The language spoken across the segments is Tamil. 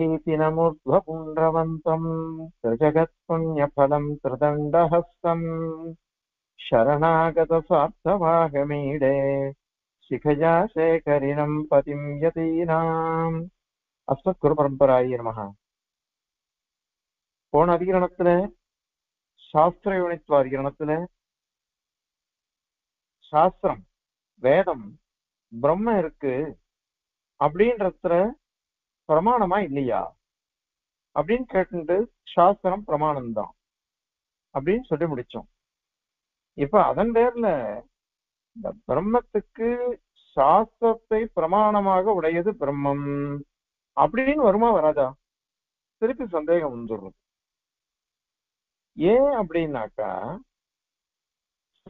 नमोर्ध्वपुण्ड्रवन्तं सजगत्पुण्यफलं त्रिदण्डहस्तं शरणागतसार्थवाहमीडे शिखजा शेखरिणं पतिं यतीनाम् अस्मत्कुरु परम्पराये नमः। कोणाधिकरणत्तिले शास्त्रयोनित्वाधिकरणत्तिले शास्त्रम वेदम ब्रह्म इरुक्कु अप्पडिன்றதுல பிரமாணமா இல்லையா அப்படின்னு கேட்டு சாஸ்திரம் பிரமாணம் தான் அப்படின்னு சொல்லி முடிச்சோம். இப்ப அதன் பேர்ல இந்த பிரம்மத்துக்கு சாஸ்திரத்தை பிரமாணமாக உடையது பிரம்மம் அப்படின்னு வருமா வராதா? திருப்பி சந்தேகம் வந்துடுறது. ஏன் அப்படின்னாக்கா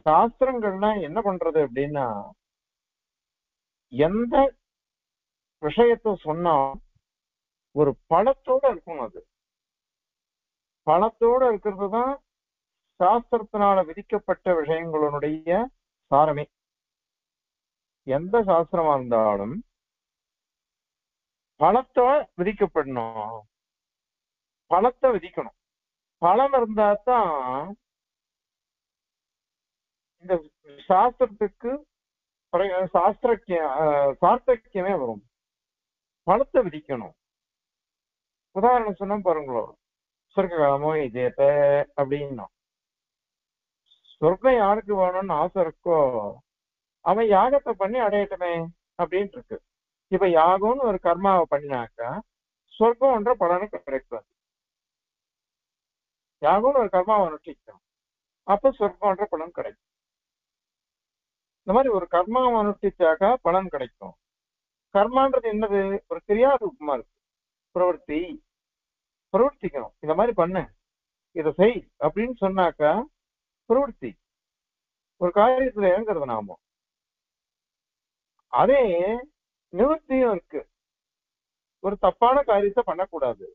சாஸ்திரங்கள்னா என்ன பண்றது அப்படின்னா எந்த விஷயத்தை சொன்னா ஒரு பழத்தோட இருக்கும். அது பழத்தோட இருக்கிறது தான் சாஸ்திரத்தினால விதிக்கப்பட்ட விஷயங்களுடைய சாரமே. எந்த சாஸ்திரமா இருந்தாலும் பழத்தை விதிக்கப்படணும், பழத்தை விதிக்கணும். பழம் இருந்தா தான் இந்த சாஸ்திரத்துக்கு சாஸ்திரமே வரும். பழத்தை விதிக்கணும். உதாரணம் சொன்னா பாருங்களோ, சொர்க்க காலமோ இதயத்தை அப்படின்னா சொர்க்கம் யாருக்கு வேணும்னு ஆசை இருக்கோ அவன் யாகத்தை பண்ணி அடையட்டுமே அப்படின்னு இருக்கு. இப்ப யாகம்னு ஒரு கர்மாவை பண்ணினாக்கா சொர்க்கம்ன்ற பலனை கிடைக்காது. யாகம்னு ஒரு கர்மாவை அனுஷ்டிக்கணும், அப்ப சொர்க்கம்ன்ற பலன் கிடைக்கும். இந்த மாதிரி ஒரு கர்மாவை அனுஷ்டிச்சாக்கா பலன் கிடைக்கும். கர்மான்றது என்னது? ஒரு கிரியா ரூபமா இருக்கு. பிரவர்த்தி, பிரவர்த்திக்கணும். இந்த மாதிரி பண்ணு, இதை செய் அப்படின்னு சொன்னாக்கா பிரவர்த்தி, ஒரு காரியத்துல இறங்குறது நாம. அதே நிவர்த்தியும் இருக்கு. ஒரு தப்பான காரியத்தை பண்ணக்கூடாது,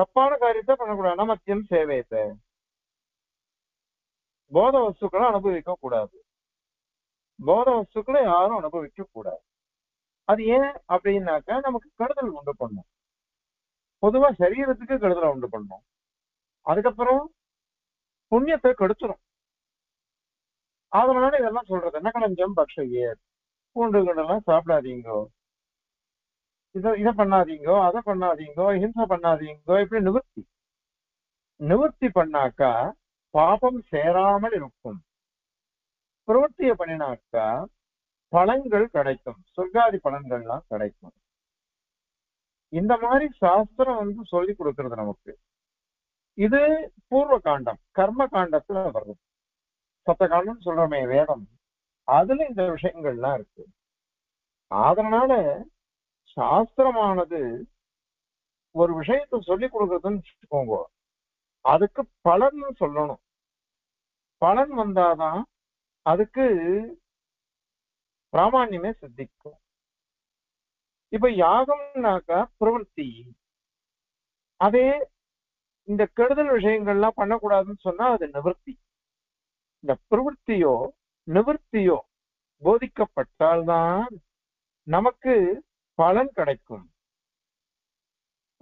தப்பான காரியத்தை பண்ணக்கூடாதுன்னா மத்தியம் சேவையத்தை போத வஸ்துக்களை அனுபவிக்க கூடாது, போத வஸ்துக்களை யாரும் அனுபவிக்க கூடாது. அது ஏன் அப்படின்னாக்கா நமக்கு கெடுதல் உண்டு பண்ணும். பொதுவா சரீரத்துக்கு கெடுதலை உண்டு பண்ணும், அதுக்கப்புறம் புண்ணியத்தை கெடுத்துரும். அதனால இதெல்லாம் சொல்றது என்ன கடைஞ்சம் பக்ஷையர் பூண்டு கண்டெல்லாம் சாப்பிடாதீங்கோ, இதை பண்ணாதீங்கோ, அதை பண்ணாதீங்கோ, ஹிம்சை பண்ணாதீங்கோ. இப்படி நிவர்த்தி நிவர்த்தி பண்ணாக்கா பாபம் சேராமல் இருக்கும். பிரவர்த்திய பண்ணினாக்கா பலன்கள் கிடைக்கும், சொர்க்காதி பலன்கள்லாம் கிடைக்கும். இந்த மாதிரி சாஸ்திரம் வந்து சொல்லி கொடுக்கறது நமக்கு. இது பூர்வ காண்டம், கர்ம காண்டத்துல வருது. சப்த காண்டம் சொல்றமே வேதம், அதுல இந்த விஷயங்கள்லாம் இருக்கு. அதனால சாஸ்திரமானது ஒரு விஷயத்த சொல்லி கொடுக்கறதுன்னு வச்சுக்கோங்க, அதுக்கு பலன் சொல்லணும். பலன் வந்தாதான் அதுக்கு பிராமணியமே சித்திக்கும். இப்ப யாகம்னாக்கா பிரவருத்தி, அதே இந்த கெடுதல் விஷயங்கள்லாம் பண்ணக்கூடாதுன்னு சொன்னா அது நிவர்த்தி. இந்த பிரவருத்தியோ நிவர்த்தியோ போதிக்கப்பட்டால்தான் நமக்கு பலன் கிடைக்கும்.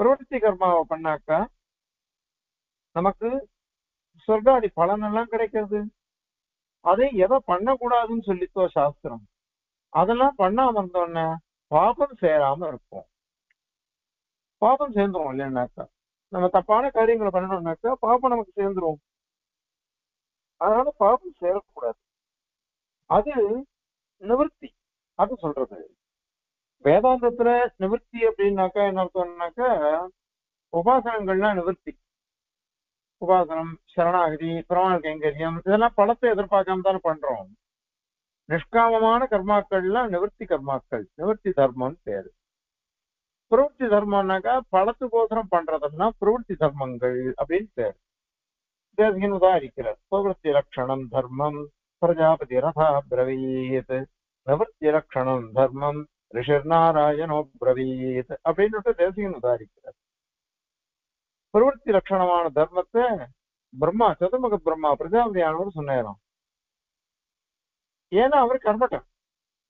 பிரவருத்தி கர்மாவை பண்ணாக்கா நமக்கு சொர்க்காடி பலன் எல்லாம் கிடைக்கிறது. அதை எதை பண்ணக்கூடாதுன்னு சொல்லித்தோ சாஸ்திரம், அதெல்லாம் பண்ணாம இருந்தோன்னா பாபம் சேராம இருக்கும். பாபம் சேர்ந்துரும் இல்லைன்னாக்கா, நம்ம தப்பான காரியங்களை பண்ணணும்னாக்கா பாபம் நமக்கு சேர்ந்துரும். அதனால பாபம் சேரக்கூடாது, அது நிவர்த்தி. அது சொல்றது வேதாந்தத்துல நிவர்த்தி அப்படின்னாக்கா என்ன அர்த்தம்னாக்கா உபாசனங்கள்லாம் நிவர்த்தி. உபாசனம், சரணாகதி, பெருமாள் கைங்கரியம், இதெல்லாம் பலத்தை எதிர்பார்க்காம தானே பண்றோம். நிஷ்காமமான கர்மாக்கள்லாம் நிவர்த்தி கர்மாக்கள், நிவர்த்தி தர்மம்னு பேரு. பிரவர்த்தி தர்மம்னாக்கா பலத்துக்கோசரம் பண்றதுன்னா பிரவர்த்தி தர்மங்கள் அப்படின்னு பேரு. தேசிகன் உதாரிக்கிறார், பிரவர்த்தி லட்சணம் தர்மம் பிரஜாபதி ரதா பிரவீத், நிவர்த்தி லட்சணம் தர்மம் ரிஷர் நாராயணோ பிரவீத் அப்படின்னு தேசிகன் உதாரிக்கிறார். பிரவர்த்தி லட்சணமான தர்மத்தை பிரம்மா, சதுர்முக பிரம்மா, பிரஜாபதியானவர் சொன்னேரும். ஏன்னா அவர்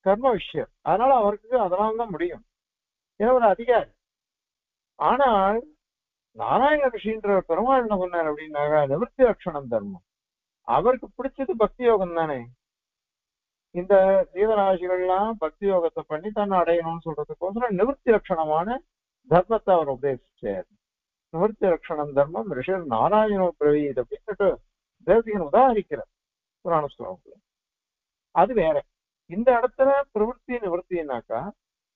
கர்ம விஷயம், அதனால அவருக்கு அதனால்தான் முடியும். ஏன்னா ஒரு அதிகாரி, आना नारायण ऋषिंद्र பெருமாள் சொன்னார் அப்படினாக நிவர்த்தி லட்சணம் தர்மம் அவருக்கு பிடிச்சது பக்தி யோகம் தானே இந்த ஜீவராசிகள் எல்லாம் பக்தி யோகத்தை பண்ணி தன்னை அடையணும்னு சொல்றதுக்கோசரம் நிவர்த்தி லட்சணமான தர்மத்தை அவர் உபதேசிச்சார் நிவர்த்தி லட்சணம் தர்மம் ரிஷி நாராயணோ பிரவீத் அப்படின்னுட்டு தேசிகன் உதாரிக்கிறார் புராண ஸ்லோகத்துல அது வேற இந்த இடத்துல பிரவருத்தி நிவர்த்தினாக்கா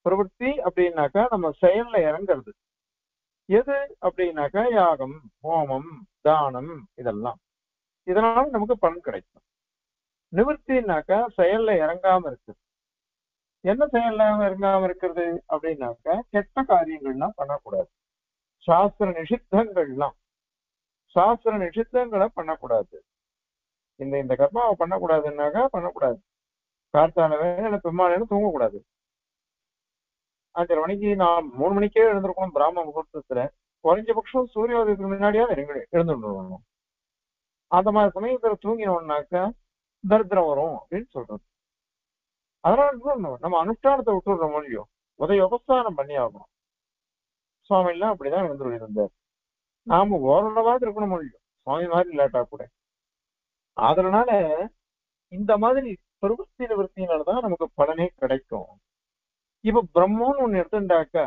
பிரவருத்தி அப்படினாக்கா நம்ம செயல்ல இறங்குறது எது அப்படினாக்கா யாகம் ஹோமம் தானம் இதெல்லாம் இதனால நமக்கு பலன் கிடைக்கும் நிவர்த்தினாக்கா செயல்ல இறங்காம இருக்குது என்ன செயல்ல இறங்காம இருக்குது அப்படினாக்கா கெட்ட காரியங்கள்லாம் பண்ணக்கூடாது சாஸ்திர நிஷித்தங்களை பண்ணக்கூடாது இந்த இந்த கர்மாவை பண்ணக்கூடாதுனாக்கா பண்ணக்கூடாது கார்த்தால வேலை பெருமாள் தூங்கக்கூடாது 5:30 மணிக்கு நான் 3 மணிக்கே எழுந்திருக்கணும் பிராம முகூர்த்தத்துல குறைஞ்சபட்சம் சூரியோதயத்துக்கு முன்னாடியா எழுந்துடணும் அந்த மாதிரி சமயத்துல தூங்கினோம்னாக்கா தரித்திரம் வரும் அப்படின்னு சொல்றது அதனால நம்ம அனுஷ்டானத்தை விட்டுடுற மொழியோ உதய உபஸ்தானம் பண்ணி ஆகணும் சுவாமி எல்லாம் அப்படிதான் எழுந்துட்டு இருந்தார் நாம ஓரளவாக இருக்கணும் மொழியும் சுவாமி மாதிரி இல்லாட்டா கூட அதனால இந்த மாதிரி பிரவருத்தி நிவர்த்தினால்தான் நமக்கு பலனே கிடைக்கும் இப்ப பிரம்மம்னு ஒண்ணு எடுத்துட்டாக்கா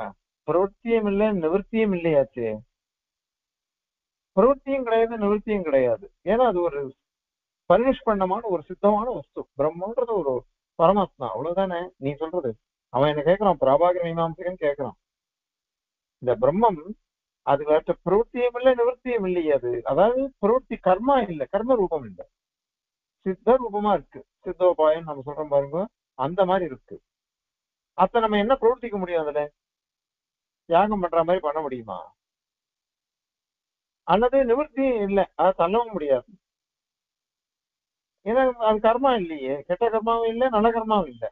பிரவருத்தியும் இல்லை நிவர்த்தியும் இல்லையாச்சே பிரவருத்தியும் கிடையாது நிவர்த்தியும் கிடையாது ஏன்னா அது ஒரு பரிநிஷ்பண்ணமான ஒரு சித்தமான வஸ்து பிரம்மன்றது ஒரு பரமாத்மா அவ்வளவுதானே நீ சொல்றது அவன் என்ன கேட்கறான் பிரபாகர மீமாம்சகன் கேட்கறான் இந்த பிரம்மம் அது வேற பிரவருத்தியும் இல்லை நிவர்த்தியும் இல்லையே அது அதாவது பிரவருத்தி கர்மா இல்லை கர்ம ரூபம் இல்லை சித்த ரூபமா இருக்கு சித்தோபாயம் நம்ம சொல்றோம் பாருங்க அந்த மாதிரி இருக்கு அத நம்ம என்ன பிரவர்த்திக்க முடியும் அதுல தியாகம் பண்ற மாதிரி பண்ண முடியுமா அல்லது நிவர்த்தி இல்லை அதை தள்ளவும் முடியாது ஏன்னா அது கர்மா இல்லையே கெட்ட கர்மாவும் இல்லை நல்ல கர்மாவும் இல்லை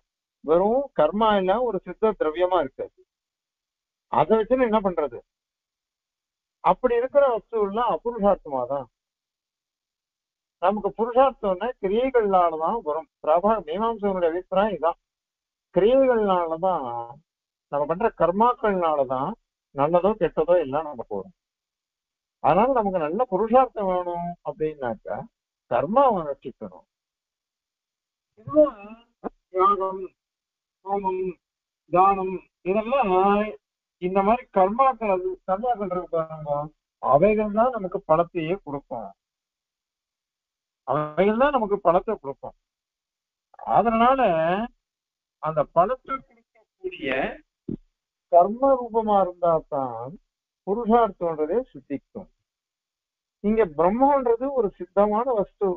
வெறும் கர்மா எல்லாம் ஒரு சித்த திரவியமா இருக்காது அதை வச்சுன்னு என்ன பண்றது அப்படி இருக்கிற வஸ்துலாம் அபுருஷார்த்தமா தான் நமக்கு புருஷார்த்தம்னா கிரியைகள்னாலதான் வரும் பிரபா மீமாம்சனுடைய அபிப்பிராயம் இதான் கிரியைகள்னாலதான் நம்ம பண்ற கர்மாக்கள்னாலதான் நல்லதோ கெட்டதோ எல்லாம் நமக்கு வரும் அதனால நமக்கு நல்ல புருஷார்த்தம் வேணும் அப்படின்னாக்கா கர்மாவை ரட்சிக்கணும் யாகம் ஹோமம் தானம் இதெல்லாம் இந்த மாதிரி கர்மாக்கள் இருக்காங்க அவைகள் தான் நமக்கு பலத்தையே கொடுக்கும் அவைகள் தான் நமக்கு பலத்தை கொடுக்கும் அதனால அந்த பலத்தை கொடுக்கக்கூடிய கர்ம ரூபமா இருந்தா தான் புருஷார்த்தம்ன்றதே சித்திக்கும் இங்க பிரம்மன்றது ஒரு சித்தமான வஸ்து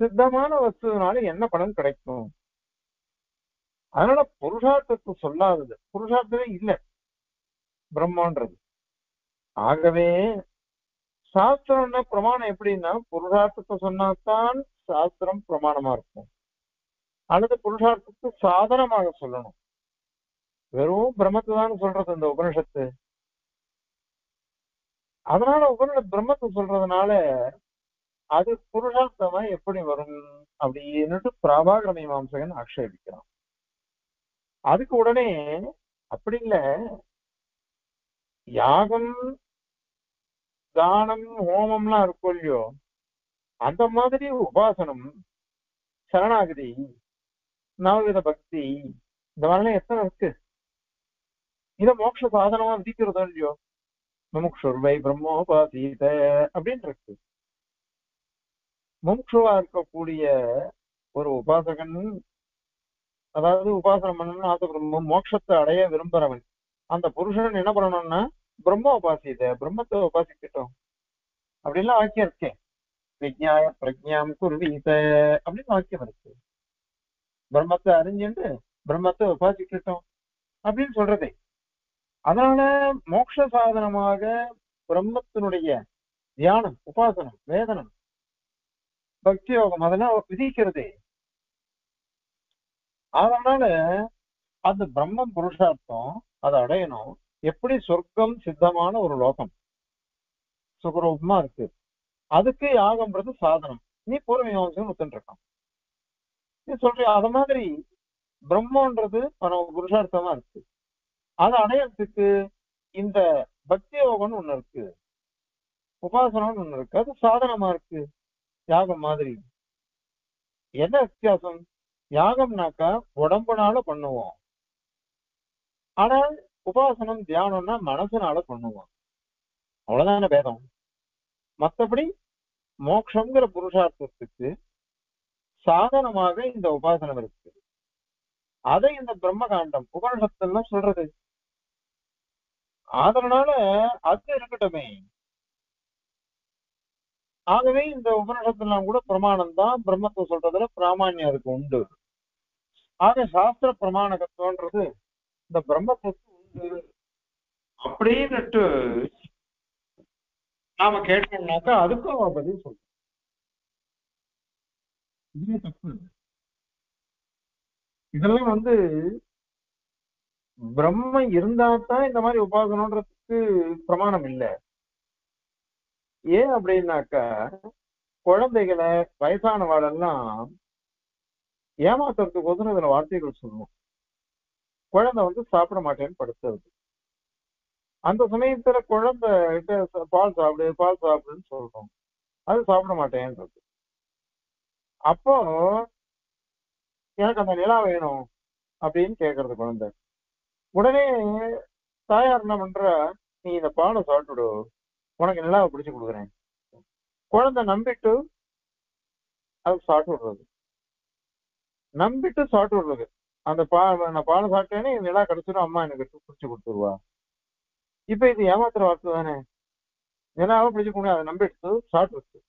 சித்தமான வஸ்துனால என்ன பலன் கிடைக்கும் அதனால புருஷார்த்தத்தை சொல்லாதது புருஷார்த்தமே இல்லை பிரம்மன்றது ஆகவே சாஸ்திரம்னா பிரமாணம் எப்படின்னா புருஷார்த்தத்தை சொன்னால்தான் சாஸ்திரம் பிரமாணமா இருக்கும் அல்லது புருஷார்த்தத்தை சாதனமாக சொல்லணும் வெறும் பிரம்மத்தை தான் சொல்றது இந்த உபனிஷத்து அதனால பிரம்மத்தை சொல்றதுனால அது புருஷார்த்தமா எப்படி வரும் அப்படின்னுட்டு பிரபாகர மீமாம்சகன் ஆக்ஷேபிக்கிறான் அதுக்கு உடனே அப்படி இல்லை யாகம் தானம் ஹோமம்லாம் இருக்கும் இல்லையோ அந்த மாதிரி உபாசனம் சரணாகதி நவவித பக்தி இந்த மாதிரிலாம் எத்தனை இருக்கு இதை மோட்ச சாதனமா விதிக்கிறதோ இல்லையோ முமுக்ஷுர்வை பிரம்மோபாசீத அப்படின்னு இருக்கு முமுக்ஷுவா இருக்கக்கூடிய ஒரு உபாசகன் அதாவது உபாசனம் பண்ணணும்னு ஆசைப்படும் மோட்சத்தை அடைய விரும்புறவன் அந்த புருஷன் என்ன பண்ணணும்னா பிரம்ம உபாசித பிரம்மத்தை உபாசிக்கிட்டோம் அப்படின்லாம் வாக்கியம் இருக்கேன் விஜ்ஞாய பிரஜ்ஞாம் குருவீத அப்படின்னு வாக்கியம் இருக்கு பிரம்மத்தை அறிஞ்சுட்டு பிரம்மத்தை உபாசிக்கிட்டோம் அப்படின்னு சொல்றதே அதனால மோட்ச சாதனமாக பிரம்மத்தினுடைய தியானம் உபாசனம் வேதனம் பக்தி யோகம் அதெல்லாம் விதிக்கிறதே அதனால அந்த பிரம்மம் புருஷார்த்தம் அதை அடையணும் எப்படி சொர்க்கம் சித்தமான ஒரு லோகம் சுகரூபமா இருக்கு அதுக்கு யாகம்ன்றது சாதனம் நீ பூர்வ மீமாம்சகன் ஒத்துருக்கான் நீ சொல்ற அது மாதிரி பிரம்மன்றது புருஷார்த்தமா இருக்கு அதை அடையறதுக்கு இந்த பக்தி யோகம்னு ஒண்ணு இருக்கு, உபாசனம்னு ஒண்ணு இருக்கு, அது சாதனமா இருக்கு யாகம் மாதிரி. என்ன வித்தியாசம்? யாகம்னாக்கா உடம்புனால பண்ணுவோம், ஆனா உபாசனம் தியானம்னா மனசுனால பண்ணுவோம். அவ்வளவுதான பேதம். மற்றபடி மோட்சம்ங்கிற புருஷார்த்தத்துக்கு சாதனமாக இந்த உபாசனம் இருக்கு. அதை இந்த பிரம்மகாண்டம் உபனிஷத்தெல்லாம் சொல்றது. அதனால அது இருக்கட்டுமே. ஆகவே இந்த உபனிஷத்தெல்லாம் கூட பிரமாணம் தான், பிரம்மத்தை சொல்றதுல பிராமாண்யம் அதுக்கு உண்டு. ஆக சாஸ்திர பிரமாணகத்துவன்றது இந்த பிரம்மத்துக்கு உண்டு அப்படின்னுட்டு நாம கேட்டோம்னாக்கா அதுக்கும் பதில் சொல்றோம். இதுவே தப்பு. இதெல்லாம் வந்து பிரம்மம் இருந்தாதான் இந்த மாதிரி உபாசனம்ன்றதுக்கு பிரமாணம் இல்லை. ஏன் அப்படின்னாக்கா குழந்தைகளை வயசானவாடெல்லாம் ஏமாத்துறதுக்கு ஒதுன இதுல வார்த்தைகள் சொல்லுவோம். குழந்தை வந்து சாப்பிட மாட்டேன்னு படுத்துறது, அந்த சமயத்துல குழந்தை பால் சாப்பிடு பால் சாப்பிடுன்னு சொல்றோம், அது சாப்பிட மாட்டேன்றது. அப்போ எனக்கு அந்த நிலா வேணும் அப்படின்னு கேட்கறது குழந்தை. உடனே தாயார் என்ன பண்ற, நீ இந்த பாலை சாப்பிட்டுடு உனக்கு நிலாவை பிடிச்சு கொடுக்குறேன். குழந்தை நம்பிட்டு அது சாப்பிட்டு விடுறது, நம்பிட்டு சாப்பிட்டு விடுறது. அந்த நான் பாலை சாப்பிட்டேன்னு நிலா கிடைச்சிடும், அம்மா எனக்கு பிடிச்சு கொடுத்துருவா. இப்ப இது ஏமாத்துற வார்த்தை தானே. நிலாவை பிடிச்சு கொடுங்க, அதை நம்பிட்டு சாப்பிட்டு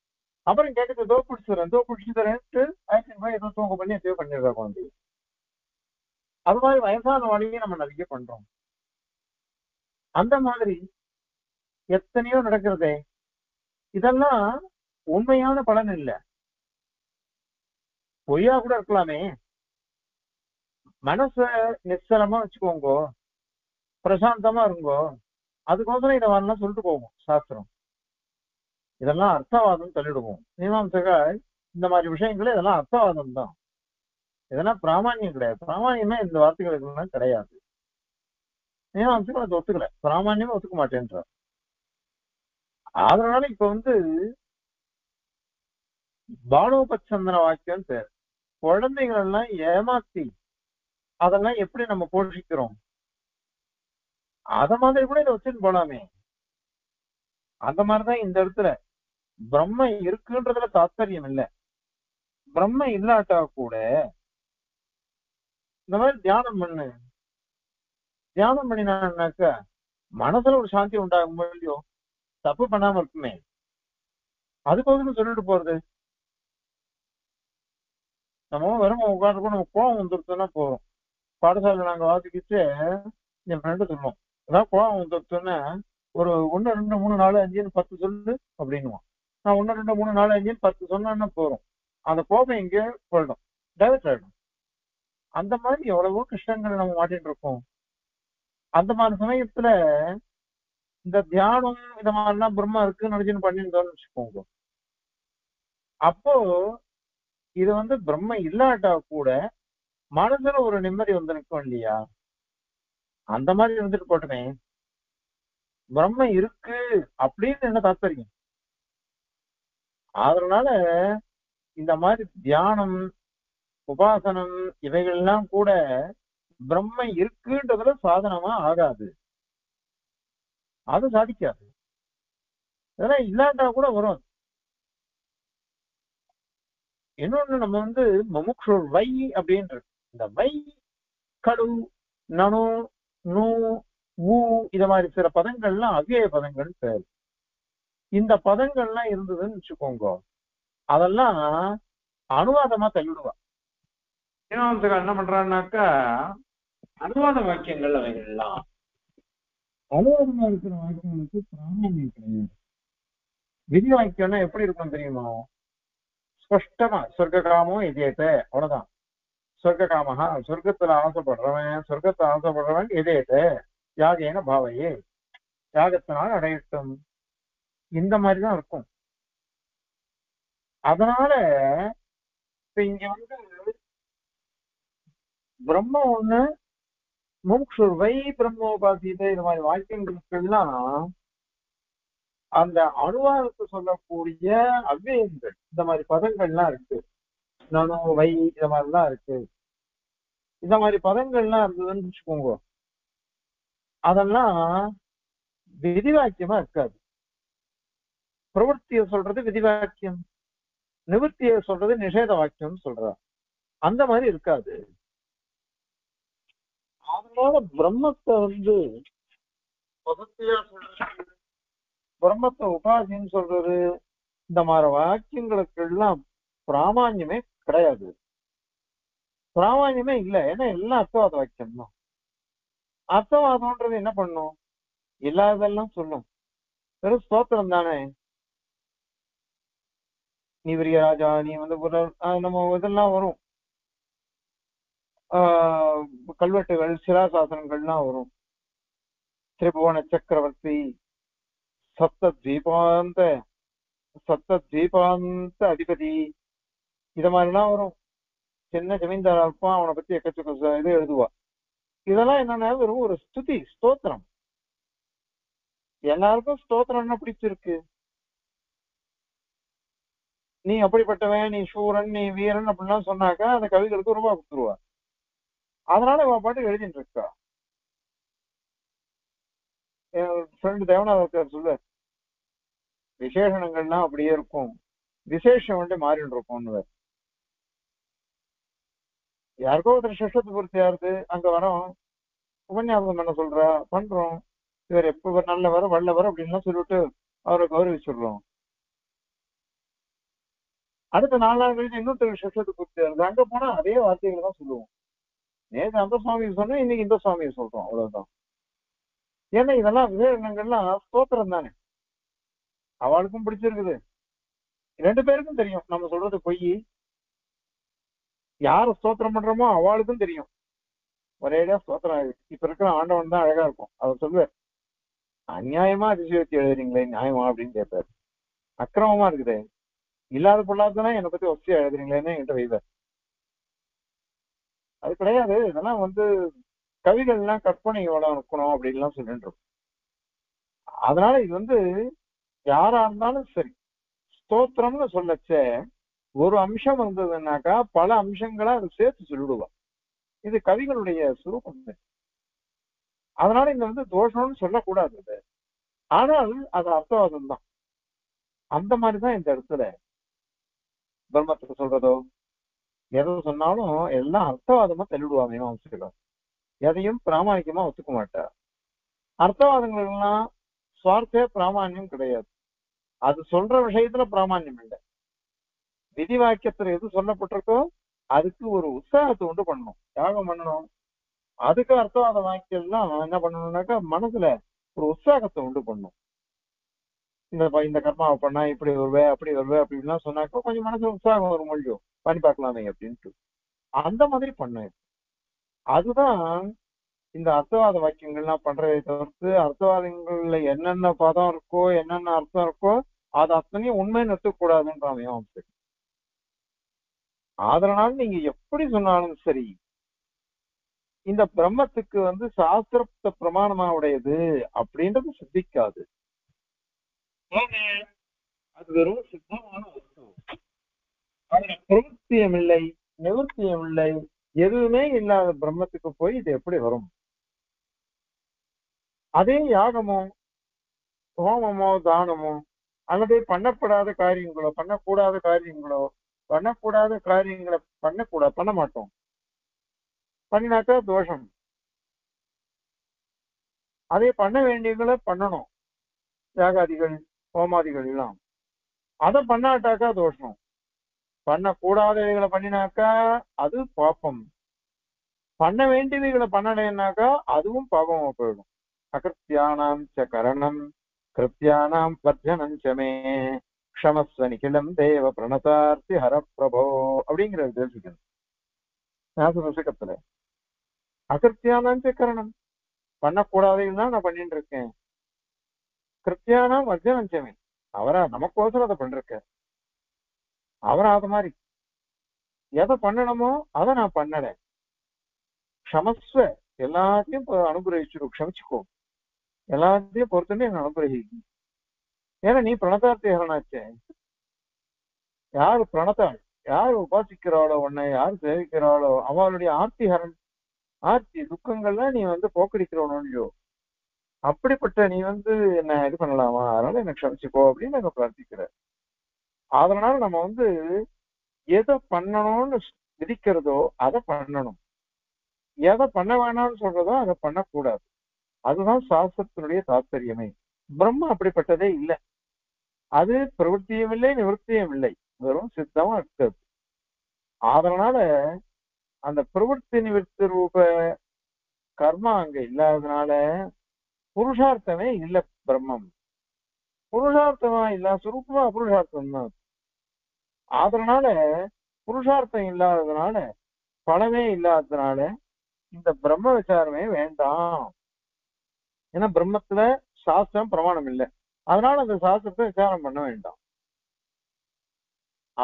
அப்புறம் கேட்குது தோ பிடிச்சி தரேன் தோ பிடிச்சி தரேன்ட்டு ஆக்சிடென்ட் போய் ஏதோ தூங்க பண்ணி எதையோ பண்ணிடுறா குழந்தை. அது மாதிரி வயசான வழியே நம்ம நிறைய பண்றோம். அந்த மாதிரி எத்தனையோ நடக்கிறதே. இதெல்லாம் உண்மையான பலன் இல்லை, பொய்யா கூட இருக்கலாமே. மனச நிச்சலமா வச்சுக்கோங்கோ, பிரசாந்தமா இருங்கோ, அதுக்கோசரம் இதை வரலாம் சொல்லிட்டு போவோம் சாஸ்திரம். இதெல்லாம் அர்த்தவாதம் தள்ளிடுவோம். மீமாம்சகா இந்த மாதிரி விஷயங்களே இதெல்லாம் அர்த்தவாதம் தான், இதெல்லாம் பிராமாண்யம் கிடையாது. பிராமாண்யமே இந்த வார்த்தைகளுக்கு கிடையாது. மீமாம்சகா அது ஒத்துக்கல, பிராமாண்யமே ஒத்துக்க மாட்டேன்றார். அதனால இப்ப வந்து பாலோபச்சந்தன வாக்கியம் பேர். குழந்தைகள் எல்லாம் ஏமாத்தி அதெல்லாம் எப்படி நம்ம போஷிக்கிறோம் அத மாதிரி கூட இதை வச்சுன்னு போலாமே. அந்த மாதிரிதான் இந்த இடத்துல பிரம்ம இருக்குன்றதுல தாத்பரியம் இல்லை. பிரம்ம இல்லாட்டா கூட இந்த மாதிரி தியானம் பண்ணு, தியானம் பண்ணினாக்கா மனசுல ஒரு சாந்தி உண்டாகுமோ இல்லையோ, தப்பு பண்ணாம இருக்குமே. அதுக்கோசரம் சொல்லிட்டு போறது. நம்ம வெறும் உட்காந்துருக்கோம், நம்ம கோவம் வந்துருத்தோம்னா போறோம். பாடசாலையில நாங்க வாசிக்கிட்டு என் ஃப்ரெண்டு சொல்லுவோம், ஏதாவது கோவம் வந்துருத்தோன்னா ஒரு 1 2 3 4 5 10 சொல்லு அப்படின்னுவான். நான் 1 2 3 4 5 10 சொன்னா போறோம், அந்த கோபம் எங்கேயோ போயிடும், டைவர்ட் ஆயிடும். அந்த மாதிரி எவ்வளவோ கஷ்டங்கள் நம்ம மாட்டிட்டு இருக்கோம். அந்த மாதிரி சமயத்துல இந்த தியானம் இந்த மாதிரிலாம் பிரம்மா இருக்கு நினைச்சுன்னு பண்ணிருந்தோம்னு வச்சுக்கோங்க. அப்போ இது வந்து பிரம்ம இல்லாட்டா கூட மனசுல ஒரு நிம்மதி வந்து நிற்கும் இல்லையா, அந்த மாதிரி இருந்துட்டு போட்டுமே. பிரம்ம இருக்கு அப்படின்னு என்ன தாத்பரியம். அதனால இந்த மாதிரி தியானம் உபாசனம் இவைகள்லாம் கூட பிரம்ம இருக்குன்றதுல சாதனமா ஆகாது, அது சாதிக்காது. இதெல்லாம் இல்லாட்டா கூட வரும். இன்னொன்னு நம்ம வந்து முமுக்ஷு வை அப்படின்ற இந்த வை கடு நனு நூ ஊ இத மாதிரி சில பதங்கள்லாம் அவ்விய பதங்கள் பேர். இந்த பதங்கள்லாம் இருந்ததுன்னு வச்சுக்கோங்க, அதெல்லாம் அனுவாதமா தள்ளிடுவா. என்ன பண்றான்னாக்கா அனுவாத வாக்கியங்கள் அவைகள்லாம். அனுவாதமா இருக்கிற வாக்கியங்களுக்கு பிராமணியம் கிடையாது. விதி வாக்கியம்னா எப்படி இருக்கணும் தெரியுமா? ஸ்பஷ்டமா சொர்க்காமோ எதேட்ட, அவ்வளவுதான். சொர்க்காமஹா சொர்க்கத்துல ஆசைப்படுறவன், சொர்க்கத்தை ஆசைப்படுறவன் எதேட்ட யாகேன பாவையே யாகத்தினால் அடையட்டும். இந்த மாதிரிதான் இருக்கும். அதனால இப்ப இங்க வந்து பிரம்ம ஒண்ணு मुमुक्षुर्वै ब्रह्मोपासीते இந்த மாதிரி வாக்கியங்களுக்குன்னா அந்த அனுவாதத்தை சொல்லக்கூடிய அவ்வியங்கள் இந்த மாதிரி பதங்கள்லாம் இருக்கு. நானோ வை இந்த மாதிரிலாம் இருக்கு. இந்த மாதிரி பதங்கள்லாம் இருந்ததுன்னு வச்சுக்கோங்க, அதெல்லாம் விதிவாக்கியமா இருக்காது. பிரவர்த்தியை சொல்றது விதிவாக்கியம், நிவர்த்தியை சொல்றது நிஷேத வாக்கியம் சொல்ற அந்த மாதிரி இருக்காது. அதனால பிரம்மத்தை வந்து பதத்தியா சொல்றது, பிரம்மத்தை உபாசின்னு சொல்றது, இந்த மாதிரி வாக்கியங்களுக்கு எல்லாம் பிராமான்யமே கிடையாது, பிராமான்யமே இல்லை. ஏன்னா எல்லாம் அர்த்தவாத வாக்கியம் தான். அர்த்தவாதம்ன்றது என்ன பண்ணும், இல்லாததெல்லாம் சொல்லும். வெறும் ஸ்தோத்திரம் தானே, நீ பெரிய ராஜா, நீ வந்து நம்ம இதெல்லாம் வரும், கல்வெட்டுகள் சிராசாசனங்கள்லாம் வரும். திரிபுவன சக்கரவர்த்தி, சப்த தீபாந்த அதிபதி, இத மாதிரிலாம் வரும். சின்ன ஜமீன்தாரா இருப்பான், அவனை பத்தி எக்கச்சக்க இது எழுதுவா. இதெல்லாம் என்னன்னா வெறும் ஒரு ஸ்துதி ஸ்தோத்திரம். எல்லாருக்கும் ஸ்தோத்திரம்னா பிடிச்சிருக்கு, நீ அப்படிப்பட்டவன், நீ சூரன், நீ வீரன் அப்படின்லாம் சொன்னாக்கா அந்த கவிகளுக்கு ரூபா கொடுத்துருவா. அதனால இவ பாட்டு எழுதிட்டு இருக்கா. ஃப்ரெண்டு தேவநாதர் சொல்ல விசேஷணங்கள்லாம் அப்படியே இருக்கும், விசேஷம் வந்து மாறிட்டு இருக்கும்னு. யாருக்கோ ஒருத்தர் சிஷ்டத்தை பொறுத்தியா இருக்கு, அங்க வரோம், உபன்யாசம் என்ன சொல்றா பண்றோம், இவர் எப்ப நல்லவர் வல்லவர் அப்படின்லாம் சொல்லிட்டு அவரை கௌரவிச்சுடுறோம். அடுத்த நாளாக கழிச்சு இன்னொருத்தர் சிஷ்டத்தை பொறுத்தியா இருக்கு, அங்க போனா அதே வார்த்தைகளை தான் சொல்லுவோம். நேற்று அந்த சுவாமியை சொன்னோம், இன்னைக்கு இந்த சுவாமியை சொல்றோம், அவ்வளவுதான். ஏன்னா இதெல்லாம் விசேஷங்கள்லாம் ஸ்தோத்திரம் தானே, அவளுக்கும் பிடிச்சிருக்குது. ரெண்டு பேருக்கும் தெரியும் நம்ம சொல்றது பொய், யார ஸ்தோத்திரம் பண்றோமோ அவளுக்கும் தெரியும். ஒரேடியா ஸ்தோத்திரம் ஆகுது. இப்ப இருக்கிற ஆண்டவன் தான் அழகா இருக்கும், அவர் சொல்லுவார், அநியாயமா அதிசயத்தை எழுதுறீங்களே நியாயமா அப்படின்னு கேட்பாரு. அக்கிரமமா இருக்குது, இல்லாத பொல்லாதுன்னா என்னை பத்தி ஒசியா எழுதுறீங்களேன்னு என்கிட்ட வைவார். அது கிடையாது. இதெல்லாம் வந்து கவிகள்லாம் கற்பனையோட இருக்கணும் அப்படின்லாம் சொல்லிட்டு இருக்கும். அதனால இது வந்து யாரா இருந்தாலும் சரி, ஸ்தோத்திரம்னு சொல்லச்ச ஒரு அம்சம் இருந்ததுன்னாக்கா பல அம்சங்களா அதை சேர்த்து சொல்லிடுவா. இது கவிகளுடைய சுரூபம். அதனால இது வந்து தோஷம்னு சொல்லக்கூடாது. ஆனால் அது அர்த்தவாதம் தான். அந்த மாதிரிதான் இந்த இடத்துல பிரம்மத்துக்கு சொல்றதோ எதோ சொன்னாலும் எல்லாம் அர்த்தவாதமா தள்ளிடுவாங்க. வம்சிக்கலாம் எதையும் பிராமணிக்கமா ஒத்துக்க மாட்டார். அர்த்தவாதங்கள் எல்லாம் சுவார்த்த பிராமணியம் கிடையாது. அது சொல்ற விஷயத்துல பிராமணியம் இல்லை. விதிவாக்கியத்துல எது சொல்லப்பட்டிருக்கோ அதுக்கு ஒரு உற்சாகத்தை உண்டு பண்ணணும், யாகம் பண்ணணும். அதுக்கு அர்த்தவாத வாக்கியெல்லாம் என்ன பண்ணணும்னாக்கா மனசுல ஒரு உற்சாகத்தை உண்டு பண்ணணும். இந்த கர்மாவை பண்ணா இப்படி வருவேன், அப்படி வருவேன் அப்படின்லாம் சொன்னாக்கா கொஞ்சம் மனசுல உற்சாகம் வரும், மொழியும் பண்ணி பார்க்கலாமே அப்படின்ட்டு அந்த மாதிரி பண்ண. அதுதான் இந்த அர்த்தவாத வாக்கியங்கள்லாம் பண்றதை தவிர்த்து, அர்த்தவாதங்கள்ல என்னென்ன பதம் இருக்கோ என்னென்ன அர்த்தம் இருக்கோ அது அத்தனையும் உண்மையை நிறுத்தக்கூடாதுன்றாங்க. அதனால நீங்க எப்படி சொன்னாலும் சரி, இந்த பிரம்மத்துக்கு வந்து சாஸ்திர பிரமாணமா உடையது அப்படின்றது சித்திக்காது. அது வெறும் சித்தமான அர்த்தம், அதுல பிரவர்த்தியம் இல்லை, நிவர்த்தியம் இல்லை, எதுவுமே இல்லாத பிரம்மத்துக்கு போய் இது எப்படி வரும்? அதே யாகமோ ஹோமமோ தானமோ அல்லது பண்ணக்கூடாத காரியங்களை பண்ண மாட்டோம். பண்ணினாக்கா தோஷம். அதே பண்ண வேண்டியவங்களை பண்ணணும், யாகாதிகள் ஹோமாதிகள் எல்லாம். அதை பண்ணாட்டாக்கா தோஷம். பண்ணக்கூடாதவைகளை பண்ணினாக்கா அது பாபம். பண்ண வேண்டியவைகளை பண்ணலைன்னாக்கா அதுவும் பாபமா போயிடும். அகிருத்தியானாம் ச கரணம் கிருத்தியானாம் வர்ஜனம் சமே க்ஷமஸ்வ நிகிலம் தேவ பிரணதார்த்தி ஹர பிரபோ அப்படிங்கிறது தெரிஞ்சுக்கணும். நாசகத்துல அகிருத்தியானாம் ச கரணம், பண்ணக்கூடாதவைகள் தான் நான் பண்ணிட்டு இருக்கேன். கிருத்தியானாம் வர்ஜனம் சமே, அவரா நமக்கோசரம் அதை பண்ணிருக்கேன். அவராத மாதிரி எதை பண்ணணுமோ அதை நான் பண்ணல. க்ஷமஸ்வ எல்லாத்தையும் அனுகிரகிச்சிரு க்ஷமிச்சுக்கோ, எல்லாத்தையும் பொறுத்துன்னு என்ன அனுகிரகிக்கும். ஏன்னா நீ பிரணதார்த்தேகரனாச்சே. யார் பிரணத்தாள், யார் உபாசிக்கிறாளோ, உன்னை யார் சேவிக்கிறாளோ, அவளுடைய ஆர்த்திகரன், ஆர்த்தி துக்கங்கள்லாம் நீ வந்து போக்கடிக்கிறவனோ, அப்படிப்பட்ட நீ வந்து என்ன இது பண்ணலாமா, அதனால என்ன க்ஷமிச்சுக்கோ அப்படின்னு நாங்க பிரார்த்திக்கிறேன். அதனால நம்ம வந்து எதை பண்ணணும்னு விதிக்கிறதோ அதை பண்ணணும், எதை பண்ண வேணாம்னு சொல்றதோ அதை பண்ணக்கூடாது. அதுதான் சாஸ்திரத்தினுடைய தாற்பயமே. பிரம்ம அப்படிப்பட்டதே இல்லை, அது பிரவருத்தியும் இல்லை நிவர்த்தியும் இல்லை, வெறும் சித்தமா இருக்கிறது. அதனால அந்த பிரவருத்தி நிவர்த்தி ரூப கர்மா அங்க இல்லாததுனால புருஷார்த்தமே இல்லை. பிரம்மம் புருஷார்த்தமா இல்ல, சுரூபமா புருஷார்த்தம் தான். அதனால புருஷார்த்தம் இல்லாததுனால, பலமே இல்லாததுனால இந்த பிரம்ம விசாரமே வேண்டாம். ஏன்னா பிரம்மத்துல சாஸ்திரம் பிரமாணம் இல்லை, அதனால அந்த சாஸ்திரத்தை விசாரம் பண்ண வேண்டாம்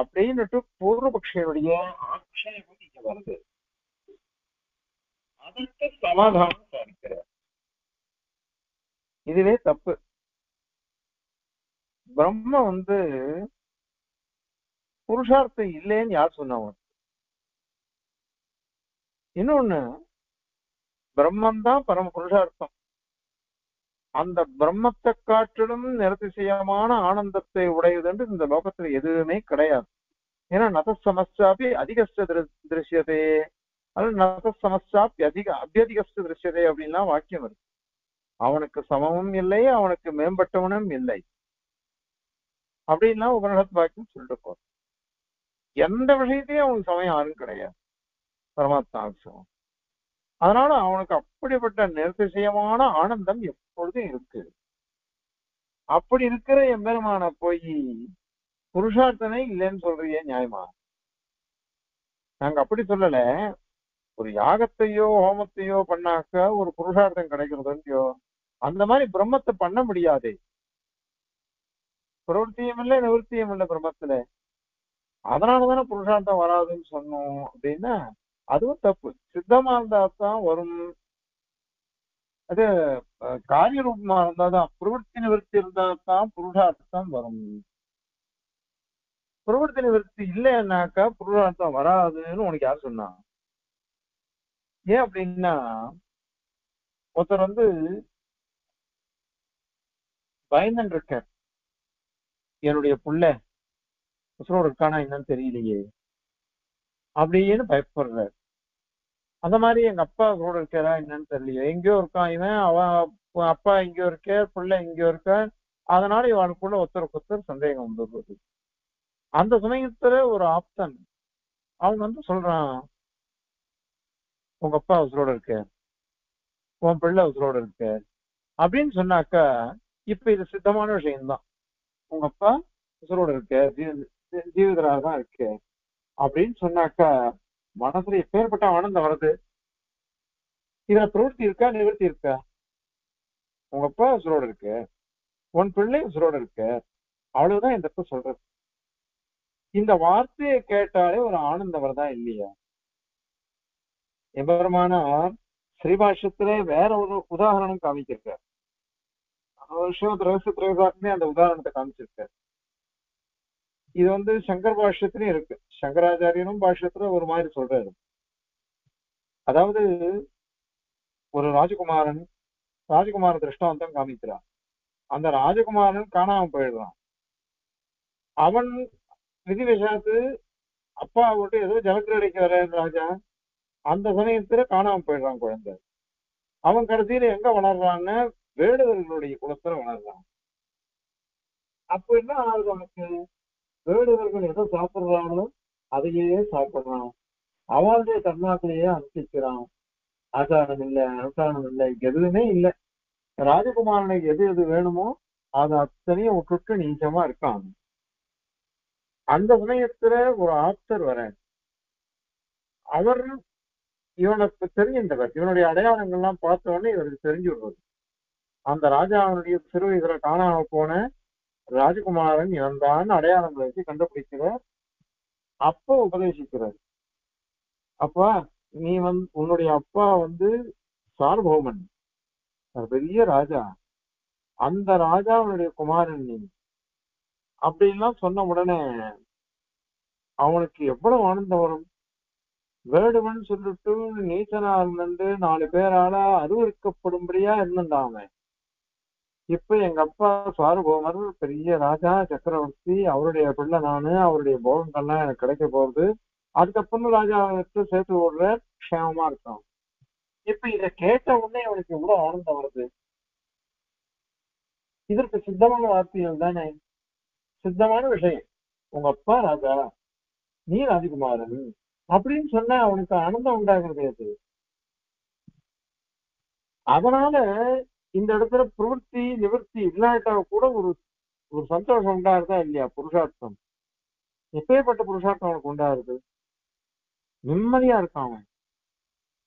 அப்படின்னுட்டு பூர்வபக்ஷனுடைய ஆட்சேபம் இங்க வருது. அதற்கு சமாதானம் சாதிக்கிறார். இதுவே தப்பு. பிரம்ம வந்து புருஷார்த்தம் இல்லைன்னு யார் சொன்னவன்? இன்னொன்னு, பிரம்மந்தான் பரம புருஷார்த்தம். அந்த பிரம்மத்தை காட்டிலும் நிரதிசயமான ஆனந்தத்தை உடையது என்று இந்த லோகத்துல எதுவுமே கிடையாது. ஏன்னா நதசமஸ்யாபி அதிகஸ்த திருஷ்யதே, அல்லது நதசமஸ்யாபி அபியதிகஸ்த திருஷ்யதே அப்படின்லாம் வாக்கியம் இருக்கு. அவனுக்கு சமமும் இல்லை, அவனுக்கு மேம்பட்டவனும் இல்லை அப்படின்லாம் உபனிஷத் வாக்கியம் சொல்லிட்டு போறோம். எந்த விஷயத்தையும் அவனுக்கு சமயம் யாரும் கிடையாது, பரமாத்மாசம். அதனால அவனுக்கு அப்படிப்பட்ட நிர்திசயமான ஆனந்தம் எப்பொழுதும் இருக்கு. அப்படி இருக்கிற எம்பெருமான போய் புருஷார்த்தமே இல்லைன்னு சொல்றிய நியாயமா? நாங்க அப்படி சொல்லல. ஒரு யாகத்தையோ ஹோமத்தையோ பண்ணாக்க ஒரு புருஷார்த்தம் கிடைக்கிறதுன்றியோ, அந்த மாதிரி பிரம்மத்தை பண்ண முடியாது. பிரவருத்தியும் இல்லை நிவர்த்தியும் இல்லை பிரம்மத்துல, அதனாலதானே புருஷார்த்தம் வராதுன்னு சொன்னோம் அப்படின்னா அதுவும் தப்பு. சித்தமா இருந்தால்தான் வரும், அது காரிய ரூபமா இருந்தால்தான். பிரவருத்தி நிவர்த்தி இருந்தால்தான் புருஷார்த்தம் வரும். பிரவருத்தி நிவர்த்தி இல்லைன்னாக்கா புருஷார்த்தம் வராதுன்னு உனக்கு யார் சொன்னா? ஏன் அப்படின்னா, ஒருத்தர் வந்து பயந்துன்னு இருக்கார், என்னுடைய புள்ள உசுரோடு இருக்கானா என்னன்னு தெரியலையே அப்படின்னு பயப்படுறாரு. அந்த மாதிரி எங்க அப்பா கூட இருக்காரா என்னன்னு தெரியலையே, எங்கேயோ இருக்கான் இவன், அவன் அப்பா எங்கேயோ இருக்கே, பிள்ளை எங்கேயோ இருக்க, அதனால இவனுக்குள்ள ஒருத்தருக்கொத்தர் சந்தேகம் வந்துடுறது. அந்த சமயத்துல ஒரு ஆப்தன் அவன் வந்து சொல்றான், உங்க அப்பா உசுரோடு இருக்கார், உன் பிள்ளை உசுரோடு இருக்கார் அப்படின்னு சொன்னாக்கா இப்ப இது சித்தமான விஷயம்தான். உங்க அப்பா உசுரோடு இருக்கார், ஜீவிதராக தான் இருக்கார் அப்படின்னு சொன்னாக்கா மனசுல எப்பேற்பட்ட ஆனந்தம் வருது. இதுல பிரவருத்தி இருக்கா நிவர்த்தி இருக்கா? உங்க அப்பா உசுரோடு இருக்கு, உன் பிள்ளை உசுரோடு இருக்கு, அவ்வளவுதான் இந்த இப்ப சொல்றது. இந்த வார்த்தையை கேட்டாலே ஒரு ஆனந்தம் வருதா இல்லையா? எம்பெருமானார் ஸ்ரீபாஷ்யத்திலே வேற ஒரு உதாரணம் காமிச்சிருக்கார். அந்த உதாரணத்தை காமிச்சிருக்கார். இது வந்து சங்கர் பாஷ்யத்திலயும் இருக்கு, சங்கராச்சாரியனும் பாஷ்யத்துல ஒரு மாதிரி சொல்றாரு. அதாவது ஒரு ராஜகுமாரன், ராஜகுமார திருஷ்டாந்தம் காமிக்கிறான். அந்த ராஜகுமாரன் காணாம போயிடுறான். அவன் விதி விஷயத்து அப்பா விட்டு ஏதோ ஜலக்கிரடைக்கு வர்றாரு ராஜா, அந்த சமயத்துல காணாம போயிடுறான் குழந்தை. அவன் கடைசியில எங்க வளர்றான்னு வேடுவர்களுடைய குலத்துல வளர்றான். அப்ப என்ன ஆகுது? அவனுக்கு வேடுவர்கள் எதை சாப்பிடுறானோ அதையே சாப்பிடுறான், அவளுடைய கர்மாக்களையே அனுப்பிக்கிறான். ஆச்சாரம் இல்லை, அனுஷ்டானம் இல்லை, எதுவுமே இல்லை. ராஜகுமாரனுக்கு எது எது வேணுமோ அதை அத்தனையும் விட்டுட்டு நீச்சமா இருக்கான். அந்த சமயத்துல ஒரு ஆப்தர் வர, அவர் இவனுக்கு தெரிகின்றவர், இவனுடைய அடையாளங்கள்லாம் பார்த்தோன்னே இவருக்கு தெரிஞ்சு விடுறது. அந்த ராஜாவனுடைய சிறு வயசுல காணாம போன ராஜகுமாரன் இவன்தான் அடையாளங்களை வச்சு கண்டுபிடிக்கிறார். அப்ப உபதேசிக்கிறார், அப்பா நீ வந்து உன்னுடைய அப்பா வந்து सार्वभौमन பெரிய ராஜா அந்த ராஜாவுடைய குமாரன் நீ அப்படிலாம் சொன்ன உடனே அவனுக்கு எவ்வளவு ஆனந்தம் வரும். வேடுவன் சொல்லிட்டு நீச்சனா இருந்து 4 பேரால அறிவுறுக்கப்படும்படியா இருந்தான். இப்ப எங்க அப்பா சார்போமர் பெரிய ராஜா சக்கரவர்த்தி அவருடைய பிள்ளை நானு அவருடைய போகங்கள்லாம் எனக்கு கிடைக்க போறது. அதுக்கப்புறம் ராஜாவுக்கு சேர்த்து ஓடுற க்ஷேமமா இருக்கும். இப்ப இத கேட்ட உடனே அவனுக்கு எவ்வளவு ஆனந்தம் வருது. இதற்கு சித்தமான வார்த்தைகள் தானே, சித்தமான விஷயம். உங்க அப்பா ராஜா நீ ராஜகுமாரன் அப்படின்னு சொன்ன அவனுக்கு ஆனந்தம் உண்டாகிறது. அது அதனால இந்த இடத்துல பிரவருத்தி நிவர்த்தி இல்லாட்டா கூட ஒரு ஒரு சந்தோஷம் உண்டாகிறதா இல்லையா? புருஷார்த்தம் எப்பேற்பட்ட புருஷார்த்தம் அவனுக்கு உண்டாகிறது. நிம்மதியா இருக்கான் அவன்.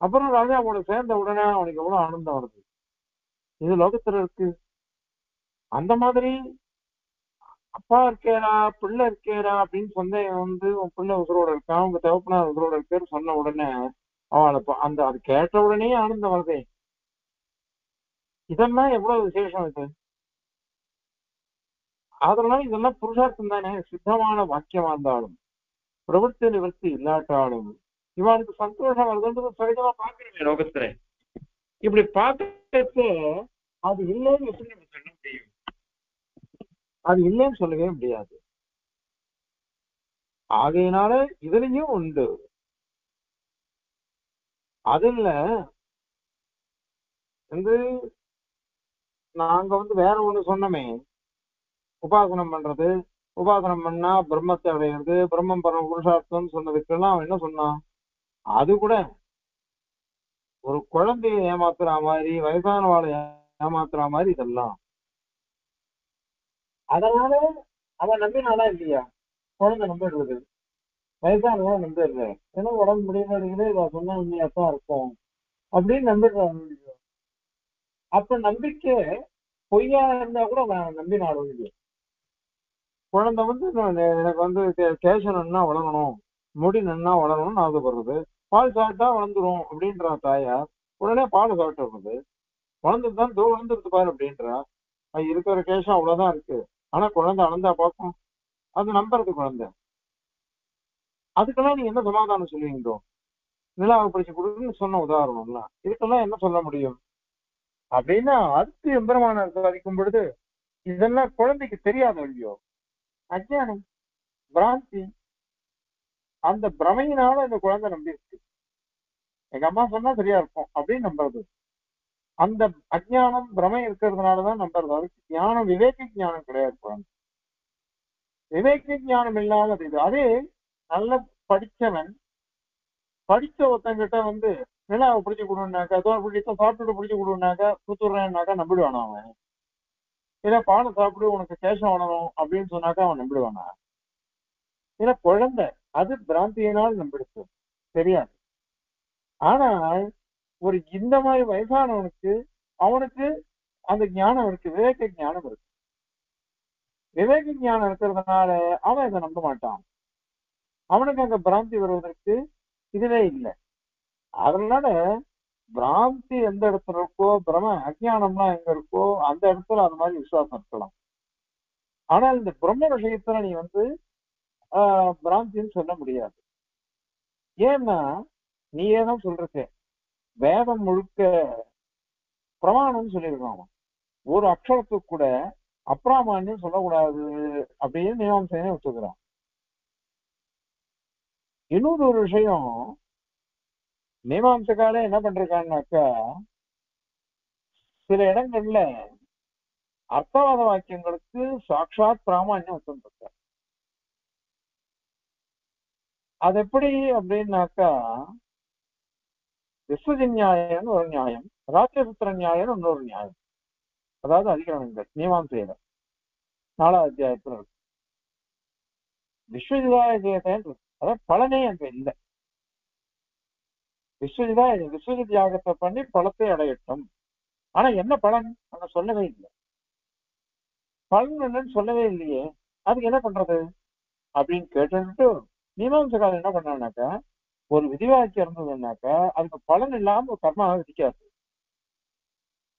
அப்புறம் ராஜா அவனை சேர்ந்த உடனே அவனுக்கு எவ்வளவு ஆனந்தம் வருது. இது லோகத்துல இருக்கு. அந்த மாதிரி அப்பா இருக்கேரா பிள்ளை இருக்கேரா அப்படின்னு சொன்ன வந்து உன் பிள்ளை உசுரோட இருக்கான் உங்க தகப்பனார் உசுரோட இருக்காரு சொன்ன உடனே அவளை அந்த அது கேட்ட உடனே ஆனந்தம் வருதே. இதெல்லாம் எவ்வளவு விசேஷம் இது. அதனால இதெல்லாம் புருஷார்த்தம் தானே. சித்தமான வாக்கியமா இருந்தாலும் பிரவருத்தி நிவர்த்தி இல்லாட்டாலும் இவனுக்கு சந்தோஷம் வருதுன்றது சகஜமா பாக்குறேன் லோகத்துல. இப்படி பார்க்கறப்போ அது இல்லைன்னு எப்படி நம்ம சொல்ல முடியும்? அது இல்லைன்னு சொல்லவே முடியாது. ஆகையினால இதுலயும் உண்டு. அதுல வந்து நாங்க வந்து வேற ஒண்ணு சொன்னோமே, உபாசனம் பண்றது, உபாசனம் பண்ணா பிரம்மத்தை அடையிறது, பிரம்மம் பரம புருஷார்த்தம்னு சொன்னதுக்கெல்லாம் அவன் என்ன சொன்னான்? அது கூட ஒரு குழந்தைய ஏமாத்துற மாதிரி, வயசானவாளை ஏமாத்துற மாதிரி இதெல்லாம். அதனால அவன் நம்பினானா இல்லையா? குழந்தை நம்பிடுறது, வயசானவா நம்பிடுற, ஏன்னா உடம்பு முடியல இவ சொன்னா உண்மையாத்தான் இருக்கும் அப்படின்னு நம்பிடுறான். அப்ப நம்பிக்கை பொய்யா இருந்தா கூட அவன் நம்பினாலும் இல்லையா? குழந்தை வந்து எனக்கு வந்து கேசனா வளரணும், முடி நன்னா வளரணும்னு ஆசைப்படுறது, பால் சாப்பிட்டா வளர்ந்துடும் அப்படின்றா தாயார். உடனே பால் சாப்பிட்டுறது வளர்ந்துட்டுதான் தோ வளர்ந்துருது பாரு அப்படின்றா. அது இருக்கிற கேஷம் அவ்வளவுதான் இருக்கு, ஆனா குழந்தை அளந்தா பார்க்கும், அது நம்புறது குழந்தை. அதுக்கெல்லாம் நீங்க என்ன சமாதானம் சொல்லுவீங்களோ? நிலாவை பிடிச்சு கொடுக்குன்னு சொன்ன உதாரணம்லாம் இதுக்கெல்லாம் என்ன சொல்ல முடியும்? அப்படின்னா அடுத்து எம்பெருமான சாதிக்கும் பொழுது இதெல்லாம் குழந்தைக்கு தெரியாத இல்லையோ? அஜ்ஞானம், பிராந்தி, அந்த பிரமையினால இந்த குழந்தை நம்பிருக்கு. எங்க அம்மா சொன்னா சரியா இருக்கும் அப்படின்னு நம்புறது. அந்த அஜ்ஞானம் பிரமை இருக்கிறதுனாலதான் நம்புறது. அதுக்கு ஞானம் விவேக ஞானம் கிடையாது குழந்தை. விவேக ஞானம் இல்லாதது இது. அதே நல்ல படிச்சவன், படிச்ச ஒருத்தங்கிட்ட வந்து நிலாவை பிடிச்சு கொடுனாக்கா, தோல் பிடிச்ச சாப்பிட்டு பிடிச்சு கொடுனாக்கா புத்துறேன்னாக்கா நம்பிடுவானா அவன்? ஏன்னா பாலை சாப்பிடு உனக்கு கேஷம் வளரும் அப்படின்னு சொன்னாக்கா அவன் நம்பிடுவானா? ஏன்னா குழந்தை அது பிராந்தியினால் நம்பிடுச்சு தெரியாது. ஆனால் ஒரு இந்த மாதிரி வயசானவனுக்கு அவனுக்கு அந்த ஞானம் இருக்கு, விவேக ஞானம் இருக்கு. விவேக ஞானம் இருக்கிறதுனால அவன் இதை நம்ப மாட்டான். அவனுக்கு அங்க பிராந்தி வருவதற்கு இதுவே இல்லை. அதனால பிராந்தி எந்த இடத்துல இருக்கோ, பிரம அஜ்ஞானம்லாம் எங்க இருக்கோ அந்த இடத்துல அது மாதிரி விசுவாசம் இருக்கலாம். ஆனால் இந்த பிரம்ம விஷயத்துல நீ வந்து பிராந்தின்னு சொல்ல முடியாது. ஏன்னா நீ ஏதான் சொல்றேன், வேதம் முழுக்க பிரமாணம் சொல்லியிருக்கான். ஒரு அக்ஷரத்துக்கு கூட அப்ராமான்யம் சொல்லக்கூடாது அப்படின்னு நியமம் செய்ய வச்சுக்கிறான். இன்னொரு ஒரு விஷயம், மீமாம்சக்கால என்ன பண்றாங்கன்னாக்கா சில இடங்கள்ல அர்த்தவாத வாக்கியங்களுக்கு சாட்சாத் பிராமாண்யம் வச்சிருக்க. அது எப்படி அப்படின்னாக்கா, விஸ்வஜன் நியாயம்னு ஒரு நியாயம், ராஜபுத்திர நியாயம்னு இன்னொரு நியாயம், அதாவது அதிகரணங்கள் மீமாம்சையில 4ஆவது அத்தியாயத்துல இருக்கு. விஸ்வஜிதாயத்தை அதாவது பலனே அங்க இல்லை. விஸ்வஜ தியாகத்தை பண்ணி பலத்தை அடையட்டும். ஆனா என்ன பலன் அங்க சொல்லவே இல்லை. பலன் என்னன்னு சொல்லவே இல்லையே, அதுக்கு என்ன பண்றது அப்படின்னு கேட்டுட்டு மீமாம்சக்காரன் என்ன பண்ணான்னாக்கா, ஒரு விதிவாக்கியம் இருந்ததுன்னாக்கா அதுக்கு பலன் இல்லாம ஒரு கர்மாவை விதிக்காது.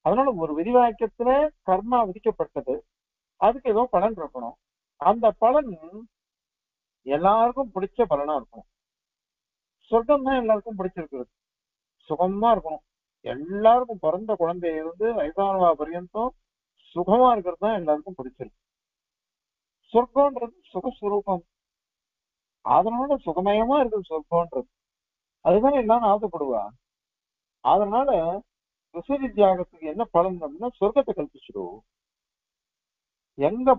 और विधिवाक्य कर्मा विधि अदो पलन अंद पलन एल पिछड़ पलना स्वर्गम पिछड़ी सुखमा एल पे वैसानवा पर्यतम सुखमा पिछड़ी स्वर्गम सुखस्वरूप सुखमयमा स्वर्गम अदान आशपा ऋषिविद्यान पलन स्वर्गते कलपचो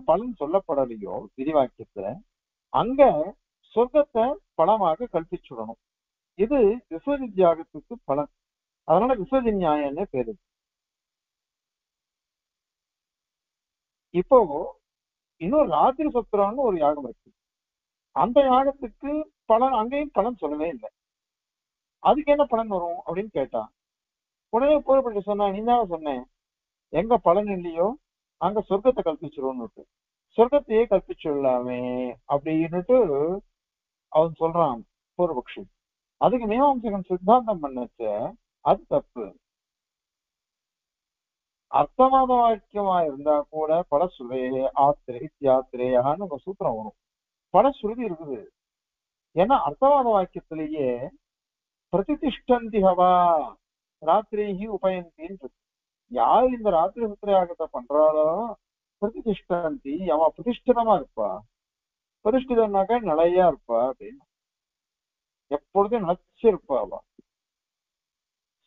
पलनो विधिवाक्य अंग स्वर्गते पलमा कलपचुन इधविद्या पलन विश्वजिन्यायन पेर इन रात्रि सत्रान और यागम अंत यागत्तुक्कु पलन अंगे पलन सोल्लवे इल्ल அதுக்கு என்ன பலன் வரும் அப்படினு கேட்டா உடனே போய்படி சொன்னா நீங்க சொன்னேன் எங்க பலன் இல்லையோ அங்க சொர்க்கத்தை கல்பிச்சிரோன்னு சொர்க்கத்தையே கல்பிச்சுள்ளாமே அப்படினுட்டு அவன் சொல்றான் பூர்வபக்ஷி அதுக்கு மீமாம்சகன் சித்தாந்தம் பண்ணச்சே அது தப்பு அர்த்தவாத வாக்கியமா இருந்தா கூட பலசுலே ஆத்ரே இத்யாத்ரேயான்னு ஒரு சூத்திரம் வரும் பலசுருதி இருக்குது ஏன்னா அர்த்தவாத வாக்கியத்திலேயே प्रतिष्ठन्ति हवा रात्रि उपयंती यार रात्रि सुत्रियागत पड़ो प्रतिष्ठन्ति हवा प्रतिष्ठितमा प्रतिष्ठितना नलया अब नलचरपा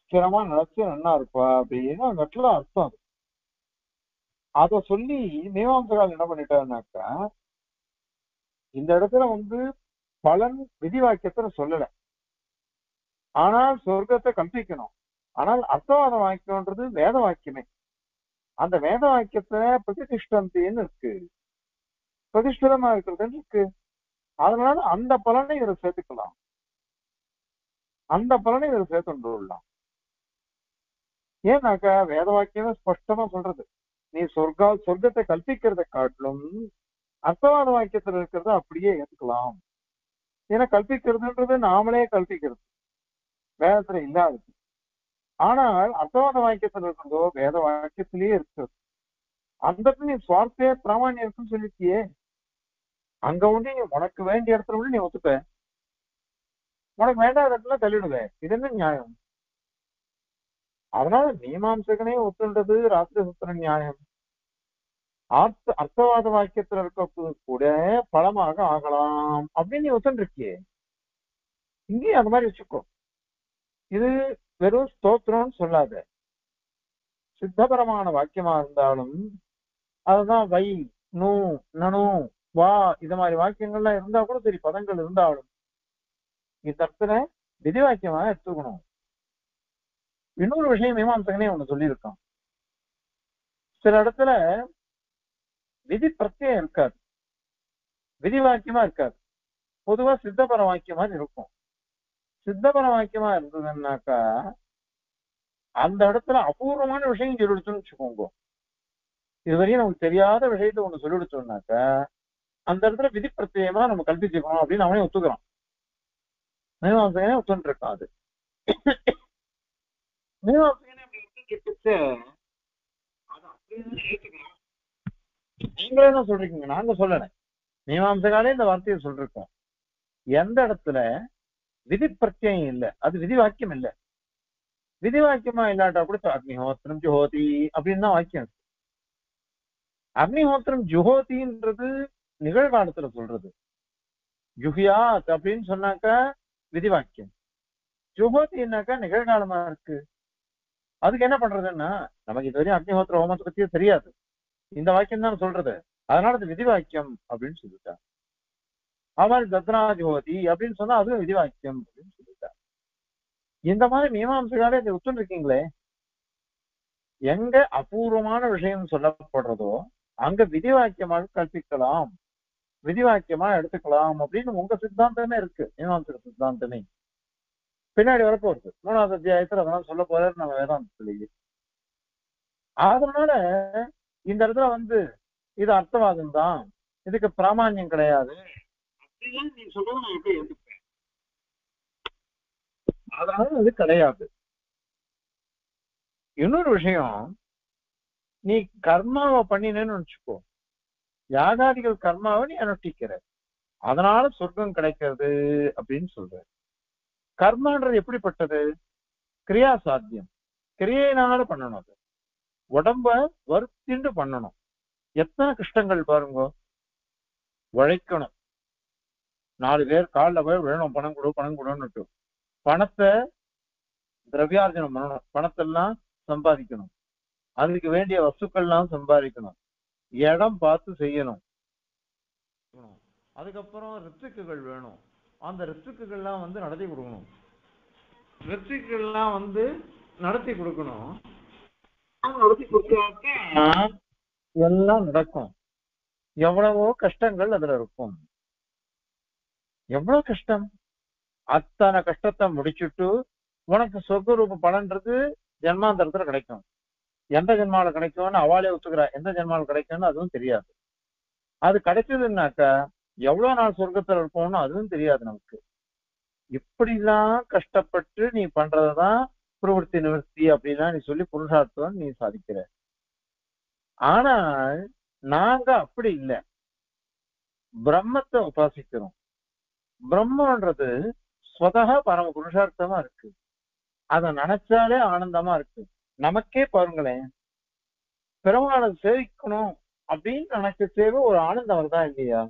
स्थिरमा नलचर अब अर्थम अल मीमांसा इतना पलन विधिवाक्य आना स्वर्गते कल्पिकணும் आना अर्थवाद वाक्यம்ன்றது வேத வாக்கியமே அந்த வேத வாக்கியத்தை பிரதிஷ்டந்தேன்னு இருக்கு பிரதிஷ்டமா இருக்குதுன்னு இருக்கு அதனால அந்த பலனை இவர சேர்த்துக்கலாம் அந்த பலனை இவர சேர்த்துறலாம் ஏனாக்கா வேத வாக்கியமே ஸ்பஷ்டமா சொல்றது நீ சொர்க்கத்தை கல்பிக்கிறத காட்டிலும் அர்த்தவாத வாக்கியத்துல இருக்குறது அப்படியே ஏத்துக்கலாம் ஏனா கல்பிக்கிறதுன்றது நாமளே கல்பிக்கிறது वेद आना अर्थवाद वाक्यो वेद वाक्य अंदर नहीं स्वार्थ प्रामाण्य अंग उड़े उनक तलिवे मीमांसकने रात्रि सूत्र न्यायम अर्थवाद वाक्य पलम आगला अब इंगे अंदमो इधर सिद्धपरमान वाक्यमा वै नू ननु वा इतमारी वाक्यू सर पदों विधिवाक्यम इन विषय मीमांसकने सब इतना विधि प्रत्यय विधिवाक्यमा पोदुवा सिद्धपर वाक्यमा सिद्धपर वाक्यमा अपूर्व विषय वो नम्बर विषय अंदर विधि प्रत्यय नम कल अब मीमांसा मीमांसकाले वार्ता सोल् विधि प्रत्यय अब विधिवाक्यम विधिवाक्यमा इलाटा अग्निहोत्र जुहोति अब वाक्यम अग्निहोत्र जुहोति निकल्प जुहियात अब विधिवाक्यम जुहोति निकल्कालमा अदुक्कु एन्ना पण्रदुन्ना नमक्कु इदु अग्निहोत्र होमत्ते पत्ति तेरियादु इंदा वाक्यम तान सोल्றது அதனால அது விதிவாக்கியம் அப்படினு சொல்லிட்டா आवाज दत्नाजोति अब विधिवाक्यम मारे मीमांसकाले एंग अपूर्व विषय अंग विधिवाक्यम कल्पिकलाम विधिवाक्यम अब उंग सिद्धांतमे मीमांसक सिद्धांतमे पिना मूणावद अध्याय ना वेदांत इत अर्थवादम इतक प्रामाण्यम क इन विषय நீ கர்மாவை பண்ணினேன்னு நினைச்சுக்கோ, யாகாதிகள் கர்மாவை நீ அனுஷ்டிக்கிற, அதனால சொர்க்கம் கிடைக்கிறது அப்படின்னு சொல்ற. கர்மான்றது எப்படிப்பட்டது? கிரியா சாத்தியம், கிரியையினால பண்ணணும், அது உடம்ப வருத்திண்டு பண்ணணும். எத்தனை கஷ்டங்கள் பாருங்க, உழைக்கணும், 4 பேர் காலில் போய் விழணும், பணம் கொடு பணம் கொடுன்னு, பணத்தை திரவியார்ஜனம் பண்ணணும், பணத்தெல்லாம் சம்பாதிக்கணும், அதுக்கு வேண்டிய வஸ்துக்கள்லாம் சம்பாதிக்கணும், இடம் பார்த்து செய்யணும், அதுக்கப்புறம் ரித்துக்குகள் வேணும், அந்த ரித்துக்குகள்லாம் வந்து நடத்தி கொடுக்கணும், ரித்துக்குகள்லாம் வந்து நடத்தி கொடுக்கணும், நடத்தி கொடுத்தா எல்லாம் நடக்கும். எவ்வளவோ கஷ்டங்கள் அதுல இருக்கும், எவ்வளவு கஷ்டம், அத்தனை கஷ்டத்தை முடிச்சுட்டு உனக்கு சொர்க்கரூப பலன்றது ஜென்மாந்தரத்துல கிடைக்கும். எந்த ஜென்மாவில் கிடைக்கும்னு அவாலே ஒத்துக்கிறா, எந்த ஜென்மாவில் கிடைக்கும்னு அதுவும் தெரியாது. அது கிடைச்சதுன்னாக்கா எவ்வளவு நாள் சொர்க்கத்துல இருக்கும்னு அதுவும் தெரியாது நமக்கு. இப்படிலாம் கஷ்டப்பட்டு நீ பண்றதுதான் பிரவருத்தி நிவர்த்தி அப்படின்னா நீ சொல்லி புருஷார்த்தம் நீ சாதிக்கிற. ஆனால் நாங்க அப்படி இல்லை, பிரம்மத்தை உபாசிக்கிறோம். பிரம்மன்றது ஸ்வதகா பரம புருஷார்த்தமா இருக்கு, அதை நினைச்சாலே ஆனந்தமா இருக்கு. நமக்கே பாருங்களேன், பெருமாளை சேவிக்கணும் அப்படின்னு நினைச்ச சேவை ஒரு ஆனந்தம் வருதா இல்லையா?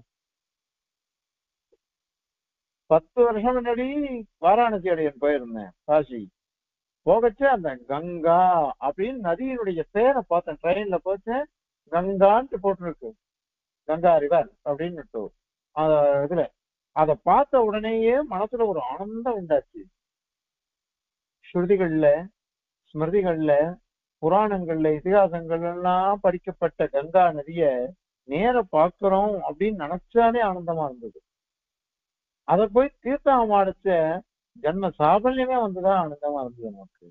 10 வருஷம் முன்னாடி வாராணசி அடையன் போயிருந்தேன், காசி போகச்சே, அந்த கங்கா அப்படின்னு நதியினுடைய பேரை பார்த்தேன், ட்ரெயின்ல போச்சேன், கங்கான்ட்டு போட்டிருக்கு, கங்கா ரிவர் அப்படின்னு இதுல. அதை பார்த்த உடனேயே மனசுல ஒரு ஆனந்தம் உண்டாச்சு. ஸ்ருதிகள்ல, ஸ்மிருதிகள்ல, புராணங்கள்ல, இதிகாசங்கள் எல்லாம் படிக்கப்பட்ட கங்கா நதிய நேர பார்க்கிறோம் அப்படின்னு நினைச்சாலே ஆனந்தமா இருந்தது. அதை போய் தீர்த்தம் அடிச்ச ஜன்ம சாபல்யமே வந்துதான் ஆனந்தமா இருந்தது நமக்கு.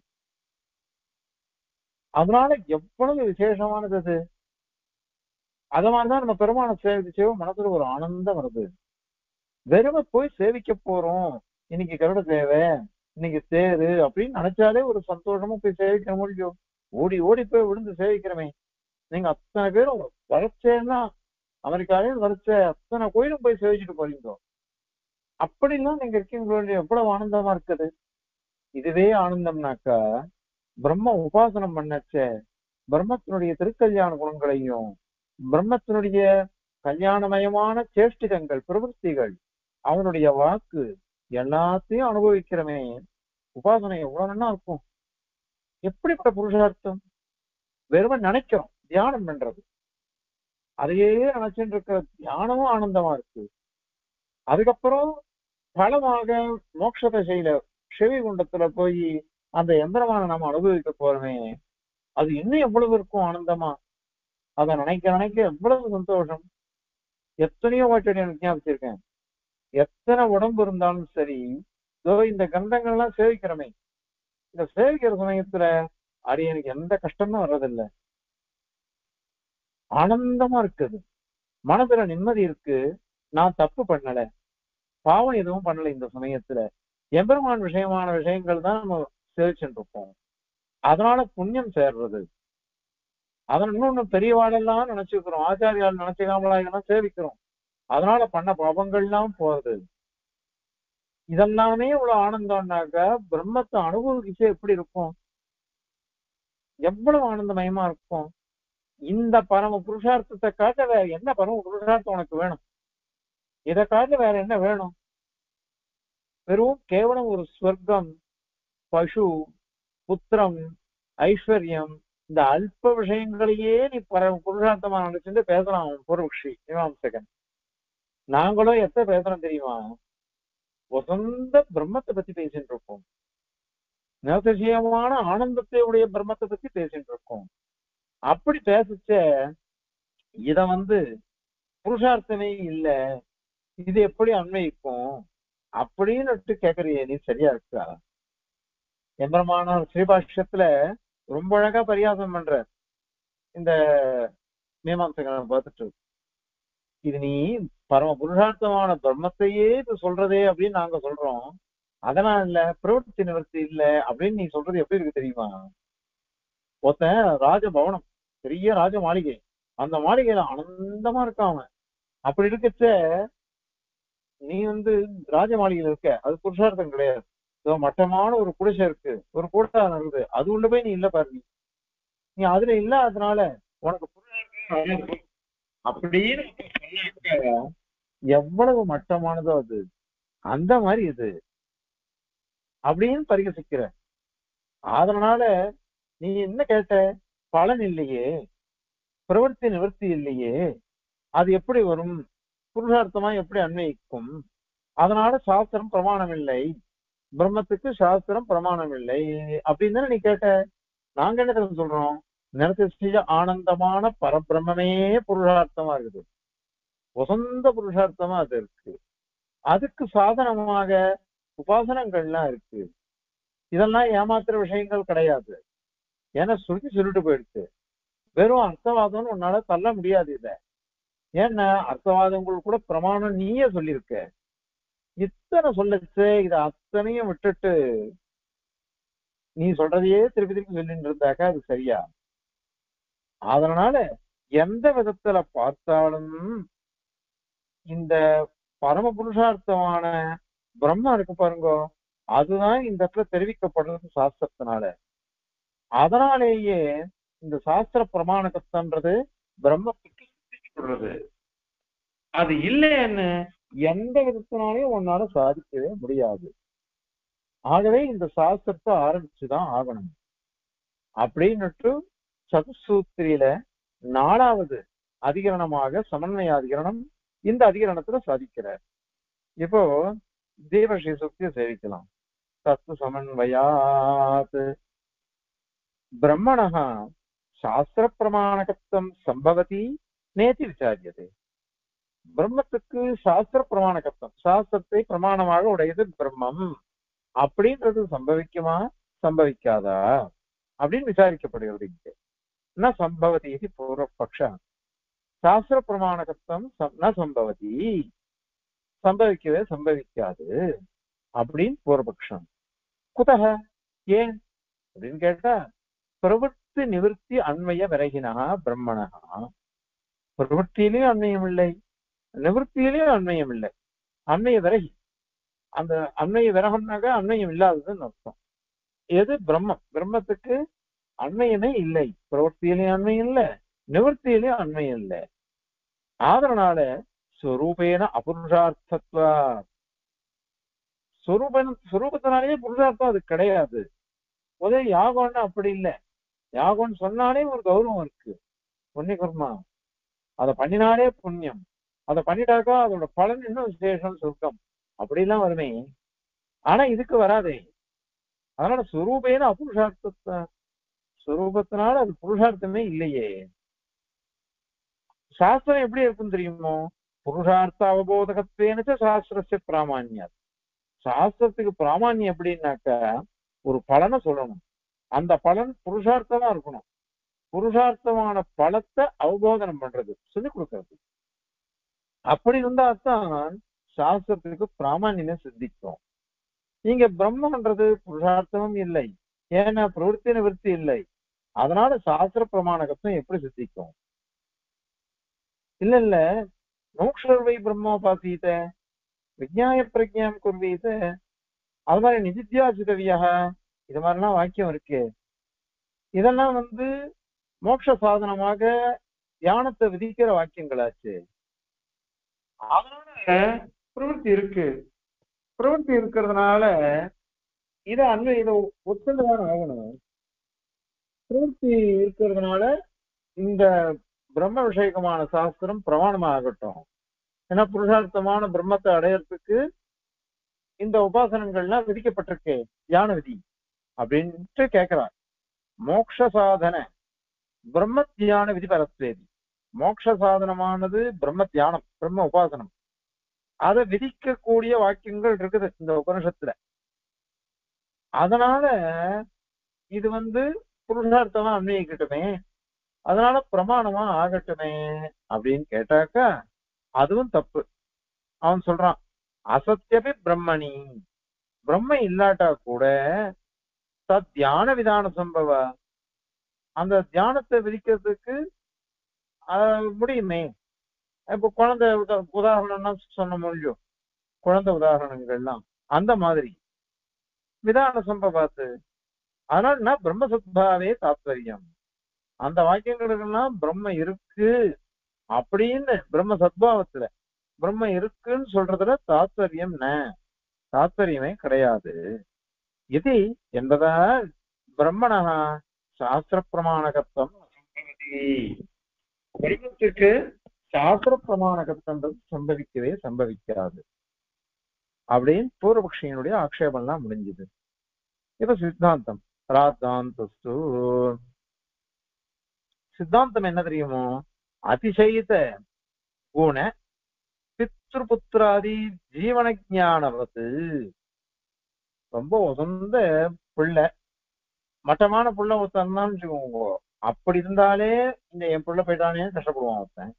அதனால எவ்வளவு விசேஷமானது அது. அது மாதிரிதான் நம்ம பெருமான சேவை மனசுல ஒரு ஆனந்தம் வருது. வெறுமை போய் சேவிக்க போறோம், இன்னைக்கு கருட தேவை, இன்னைக்கு தேரு அப்படின்னு நினைச்சாலே ஒரு சந்தோஷமா போய் சேவிக்கிற முடியும். ஓடி ஓடி போய் விழுந்து சேவிக்கிறமே. நீங்க அத்தனை பேரும் வரைச்சேன்னா அமெரிக்காலே வரைச்ச அத்தனை கோயிலும் போய் சேவிச்சுட்டு போறீங்களோ, அப்படிலாம் நீங்க இருக்கீங்களோட எவ்வளவு ஆனந்தமா இருக்குது. இதுவே ஆனந்தம்னாக்கா பிரம்ம உபாசனம் பண்ணச்சே பிரம்மத்தினுடைய திருக்கல்யாண குணங்களையும் பிரம்மத்தினுடைய கல்யாணமயமான சேஷ்டிதங்கள் பிரவருத்திகள் அவனுடைய வாக்கு எல்லாத்தையும் அனுபவிக்கிறமே. உபாசனை எவ்வளவு நல்லா இருக்கும். எப்படிப்பட்ட புருஷார்த்தம்! வெறுமை நினைக்கிறோம், தியானம் பண்றது, அதையே நினைச்சுட்டு இருக்கிற தியானமும் ஆனந்தமா இருக்கு. அதுக்கப்புறம் பலமாக மோட்சத்தை செய்யல செவி குண்டத்துல போய் அந்த யந்திரமான நாம அனுபவிக்க போறோமே, அது இன்னும் எவ்வளவு இருக்கும் ஆனந்தமா. அதை நினைக்க நினைக்க எவ்வளவு சந்தோஷம். எத்தனையோ வாட்டி ஞாபகிச்சிருக்கேன், எத்தனை உடம்பு இருந்தாலும் சரி, இதோ இந்த கந்தங்கள்லாம் சேவிக்கிறமே, இந்த சேவிக்கிற சமயத்துல அது எனக்கு எந்த கஷ்டமும் வர்றதில்லை, ஆனந்தமா இருக்குது, மனதுல நிம்மதி இருக்கு. நான் தப்பு பண்ணல, பாவம் எதுவும் பண்ணலை, இந்த சமயத்துல எம்பெருமான் விஷயமான விஷயங்கள் தான் நம்ம சேவிச்சுட்டு இருப்போம், அதனால புண்ணியம் சேர்றது. அதன் இன்னொன்னு பெரியவாடெல்லாம் நினைச்சுக்கிறோம், ஆச்சாரியால் நினைச்சிக்காமலாம் சேவிக்கிறோம், அதனால பண்ண பாவங்கள்லாம் போறது. இதெல்லாமே இவ்வளவு ஆனந்தம்னாக்கா பிரம்மத்தை அனுபவிச்சு எப்படி இருக்கும், எவ்வளவு ஆனந்தமயமா இருக்கும். இந்த பரம புருஷார்த்தத்தை காட்ட வேற என்ன பரம புருஷார்த்தம் உனக்கு வேணும்? இதை காட்ட வேற என்ன வேணும்? வெறும் கேவலம் ஒரு ஸ்வர்க்கம், பசு, புத்திரம், ஐஸ்வர்யம், இந்த அல்ப விஷயங்களையே நீ புருஷார்த்தமா நினைச்சுட்டு பேசலாம். பூர்வக்ஷி செகண்ட் நாங்களும் எத்த பேசுறோம் தெரியுமா? வசந்த பிரம்மத்தை பத்தி பேசிட்டு இருக்கோம், நிசயமான ஆனந்தத்தையுடைய பிரம்மத்தை பத்தி பேசிட்டு இருக்கோம். அப்படி பேசிச்ச இத வந்து புருஷார்த்தமே இல்லை, இது எப்படி அன்வயிக்கும் அப்படின்னுட்டு கேக்குறிய நீ சரியா இருக்கா? எம்பெருமான ஸ்ரீபாஷ்யத்துல ரொம்ப அழகா பரியாசம் பண்ற இந்த மீமாம்சங்களை பார்த்துட்டு, இது நீ பரம புருஷார்த்தமான பிரம்மத்தையே இது சொல்றதே அப்படின்னு நாங்க சொல்றோம், அதெல்லாம் இல்ல, பிரவருத்தி நிவர்த்தி இல்ல அப்படின்னு நீ சொல்றது எப்படி இருக்கு தெரியுமா? ஒருத்தன் ராஜபவனம் பெரிய ராஜ மாளிகை, அந்த மாளிகையில ஆனந்தமா இருக்காம. அப்படி இருக்கச்ச நீ வந்து ராஜ மாளிகையில இருக்க, அது புருஷார்த்தம் கிடையாது. மட்டமான ஒரு குடிசை இருக்கு, ஒரு கூட்டம் இருக்குது, அது உள்ள போய் நீ இல்ல பாரு, நீ அதுல இல்ல, அதனால உனக்கு புருஷார்த்தம் அப்படின்னு எவ்வளவு மட்டமானதோ அது அந்த மாதிரி இது அப்படின்னு பரிகசிக்கிற. அதனால நீ என்ன கேட்ட, பலன் இல்லையே, பிரவர்த்தி நிவர்த்தி இல்லையே, அது எப்படி வரும், புருஷார்த்தமா எப்படி அன்வயிக்கும்? அதனால சாஸ்திரம் பிரமாணம் இல்லை, பிரம்மத்துக்கு சாஸ்திரம் பிரமாணம் இல்லை அப்படின்னு தானே நீ கேட்ட. நாங்க என்ன சொல்றோம், நிறத்த ஆனந்தமான பரபிரமே புருஷார்த்தமா இருக்குது, உசந்த புருஷார்த்தமா அது இருக்கு, அதுக்கு சாதனமாக உபாசனங்கள்லாம் இருக்கு. இதெல்லாம் ஏமாத்துற விஷயங்கள் கிடையாது, ஏன்னா சுருக்கி சுருட்டு போயிடுச்சு. வெறும் அர்த்தவாதம்னு உன்னால தள்ள முடியாது இத, ஏன்னா அர்த்தவாதங்கள் கூட பிரமாணம் நீயே சொல்லியிருக்க. இத்தனை சொல்லச்சு, இதை அத்தனையும் விட்டுட்டு நீ சொல்றதையே திருப்பி திருப்பி சொல்லிட்டு இருந்தாக்கா அது சரியா? அதனால எந்த விதத்துல பார்த்தாலும் இந்த பரம புருஷார்த்தமான பிரம்ம இருக்கு பாருங்க, அதுதான் இந்த இடத்துல தெரிவிக்கப்படுறது சாஸ்திரத்தினால. அதனாலேயே இந்த சாஸ்திர பிரமாணகத்தன்றது பிரம்மத்துக்கு சொல்றது, அது இல்லைன்னு எந்த விதத்தினாலையும் ஒன்னால சாதிக்கவே முடியாது. ஆகவே இந்த சாஸ்திரத்தை ஆரம்பிச்சுதான் ஆகணும் அப்படின்னுட்டு சதுசூத்திரியில 4வது அதிகரணமாக சமன்வயாதிகரணம் இந்த அதிகரணத்துல சாதிக்கிறார். இப்போ தேவஸ்ரீ சூக்தியை சேவிக்கலாம். தத்து சமன்வயாத் பிரம்மணஹ சாஸ்திர பிரமாணகத்துவம் சம்பவதி நேதி விசாரியதே. பிரம்மத்துக்கு சாஸ்திர பிரமாணகத்துவம், சாஸ்திரத்தை பிரமாணமாக உடையது பிரம்மம் அப்படின்றது சம்பவிக்குமா சம்பவிக்காதா அப்படின்னு விசாரிக்கப்படுகிறது. இங்கே ந சம்பவதி இது பூர்வபக்ஷ, சாஸ்திர பிரமாணகத்துவம் ந சம்பவதி, சம்பவிக்கவே சம்பவிக்காது அப்படின்னு பூர்வபக்ஷம். குதக ஏன் அப்படின்னு கேட்டா, பிரவர்த்தி நிவர்த்தி அன்மய விரகினா பிரம்மணஹா, பிரவர்த்தியிலையும் அன்மயம் இல்லை, நிவர்த்தியிலையும் அன்மயம் இல்லை. அன்மய விரகி, அந்த அன்மய விரகம்னாக்க அன்மயம் இல்லாததுன்னு அர்த்தம். எது பிரம்மம், பிரம்மத்துக்கு அன்மயமே இல்லை, பிரவர்த்தியிலையும் அன்மயம் இல்லை, நிவர்த்தியிலையும் அன்மயம் இல்லை. அதனால ஸ்வரூபேன அபுருஷார்த்தத்வா, ஸ்வரூபத்தினாலேயே புருஷார்த்தம் அது கிடையாது. உதவி யாகம்னு அப்படி இல்லை, யாகம்னு சொன்னாலே ஒரு கௌரவம் இருக்கு, புண்ணிய கர்மா, அதை பண்ணினாலே புண்ணியம், அதை பண்ணிட்டாக்கா அதோட பலன் இன்னும் விசேஷம் சுருக்கம் அப்படிலாம் வருமே. ஆனா இதுக்கு வராதே. அதனால ஸ்வரூபேன அபுருஷார்த்த, ஸ்வரூபத்தினால அது புருஷார்த்தமே இல்லையே. சாஸ்திரம் எப்படி இருக்குன்னு தெரியுமோ, புருஷார்த்த அவபோதகத்தேனச்ச சாஸ்திரஸ்ய பிராமான்யம். சாஸ்திரத்துக்கு பிராமான்யம் எப்படின்னாக்க, ஒரு பலனை சொல்லணும், அந்த பலன் புருஷார்த்தமா இருக்கணும், புருஷார்த்தமான பலத்தை அவபோதனம் பண்றது, சொல்லிக் கொடுக்கறது. அப்படி இருந்தால்தான் சாஸ்திரத்துக்கு பிராமான்யமே சித்திக்கும். இங்க பிரம்மன்றது புருஷார்த்தமும் இல்லை, ஏன்னா பிரவருத்தி நிவர்த்தி இல்லை, அதனால சாஸ்திர பிரமாணகத்துவம் எப்படி சித்திக்கும்? இல்ல இல்ல, மோக்ஷர்வை பிரம்மோபாசீத விஜ்ஞாய பிரஜ்ஞாம் குர்வீத, அது மாதிரி நிதித்தியாசிதவியாக, இது மாதிரிலாம் வாக்கியம் இருக்கு. இதெல்லாம் வந்து மோட்ச சாதனமாக தியானத்தை விதிக்கிற வாக்கியங்களாச்சு. அதனால பிரவருத்தி இருக்கு, பிரவருத்தி இருக்கிறதுனால இதை இதை ஒத்துதான் ஆகணும். பிரவருத்தி இருக்கிறதுனால இந்த பிரம்ம விஷயகமான சாஸ்திரம் பிரமாணமா ஆகட்டும். ஏன்னா புருஷார்த்தமான பிரம்மத்தை அடையறதுக்கு இந்த உபாசனங்கள்லாம் விதிக்கப்பட்டிருக்கு, யான விதி அப்படின்ட்டு கேட்கிறார். மோட்ச சாதன பிரம்ம தியான விதி பரத்வேதி, மோட்ச சாதனமானது பிரம்ம தியானம், பிரம்ம உபாசனம், அதை விதிக்கக்கூடிய வாக்கியங்கள் இருக்குது இந்த உபனிஷத்துல. அதனால இது வந்து புருஷார்த்தமா அன்வயிக்கட்டுமே, அதனால பிரமாணமா ஆகட்டுமே அப்படின்னு கேட்டாக்கா அதுவும் தப்பு. அவன் சொல்றான், அசத்தியபி பிரம்மணி, பிரம்ம இல்லாட்டா கூட தத் தியான விதான சம்பவ, அந்த தியானத்தை விதிக்கிறதுக்கு முடியுமே. இப்போ குழந்தை உதாரணம்னா சொன்ன முடியும், குழந்தை உதாரணங்கள்லாம் அந்த மாதிரி விதான சம்பவாத்து. அதனால பிரம்மசத்பாவே தாத்பரியம், அந்த வாக்கியங்களுக்கெல்லாம் பிரம்ம இருக்கு அப்படின்னு பிரம்ம சத்பாவத்துல பிரம்ம இருக்குன்னு சொல்றதுல தாத்பரியம் தாத்பரியமே கிடையாது. இது என்பதால் பிரம்மணா சாஸ்திர பிரமாணகத்தம் பிரம்மத்துக்கு சாஸ்திர பிரமாணகத்தம் சம்பவிக்கவே சம்பவிக்காது அப்படின்னு பூர்வபக்ஷியினுடைய ஆக்ஷேபம் எல்லாம் முடிஞ்சது. இப்ப சித்தாந்தம் ராத்தாந்தஸ்து, சித்தாந்தம் என்ன தெரியுமோ, அதிசயித்த குண பித்ருபுத்திராதி ஜீவன ஜானவது, ரொம்ப உசந்த பிள்ளை மட்டமான பிள்ளை ஒருத்தான் வச்சுக்கோங்க, அப்படி இருந்தாலே இந்த என் பிள்ளை போயிட்டானேன்னு கஷ்டப்படுவான் ஒருத்தன்,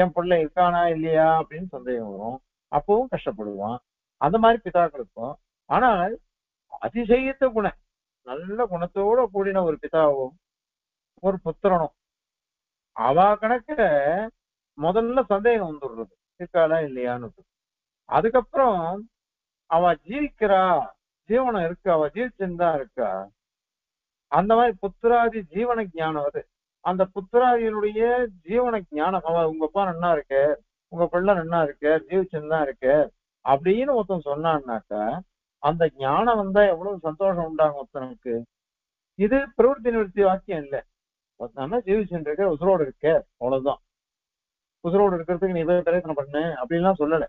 என் பிள்ளை இருக்கானா இல்லையா அப்படின்னு சந்தேகம் வரும், அப்பவும் கஷ்டப்படுவான். அந்த மாதிரி பிதாக்கள் இருக்கும். ஆனால் அதிசயித்த குண நல்ல குணத்தோட கூடின ஒரு பிதாவும் ஒரு புத்திரனும் அவா கணக்க முதல்ல சந்தேகம் வந்துடுறது இருக்காளா இல்லையான்னு. அதுக்கப்புறம் அவ ஜீவிக்கிறா, ஜீவனம் இருக்கு, அவ ஜீவிச்சுன்னு இருக்கா. அந்த மாதிரி புத்திராதி ஜீவன ஞானம், அது அந்த புத்திராதியினுடைய ஜீவன ஞானம், அவ உங்க அப்பா நன்னா இருக்க, உங்க பிள்ளை நன்னா இருக்க, ஜீவிச்சுன்னு இருக்க அப்படின்னு ஒருத்தன் சொன்னான்னாக்கா அந்த ஞானம் வந்தா எவ்வளவு சந்தோஷம் உண்டாங்க ஒருத்தனுக்கு. இது பிரவருத்தி நிவர்த்தி வாக்கியம் இல்லை, ஜீவிச்சுட்டு இருக்க, உசுரோடு இருக்க, அவ்வளவுதான். உசுரோடு இருக்கிறதுக்கு நீ பிரயத்தனை பண்ணு அப்படின்லாம் சொல்லல,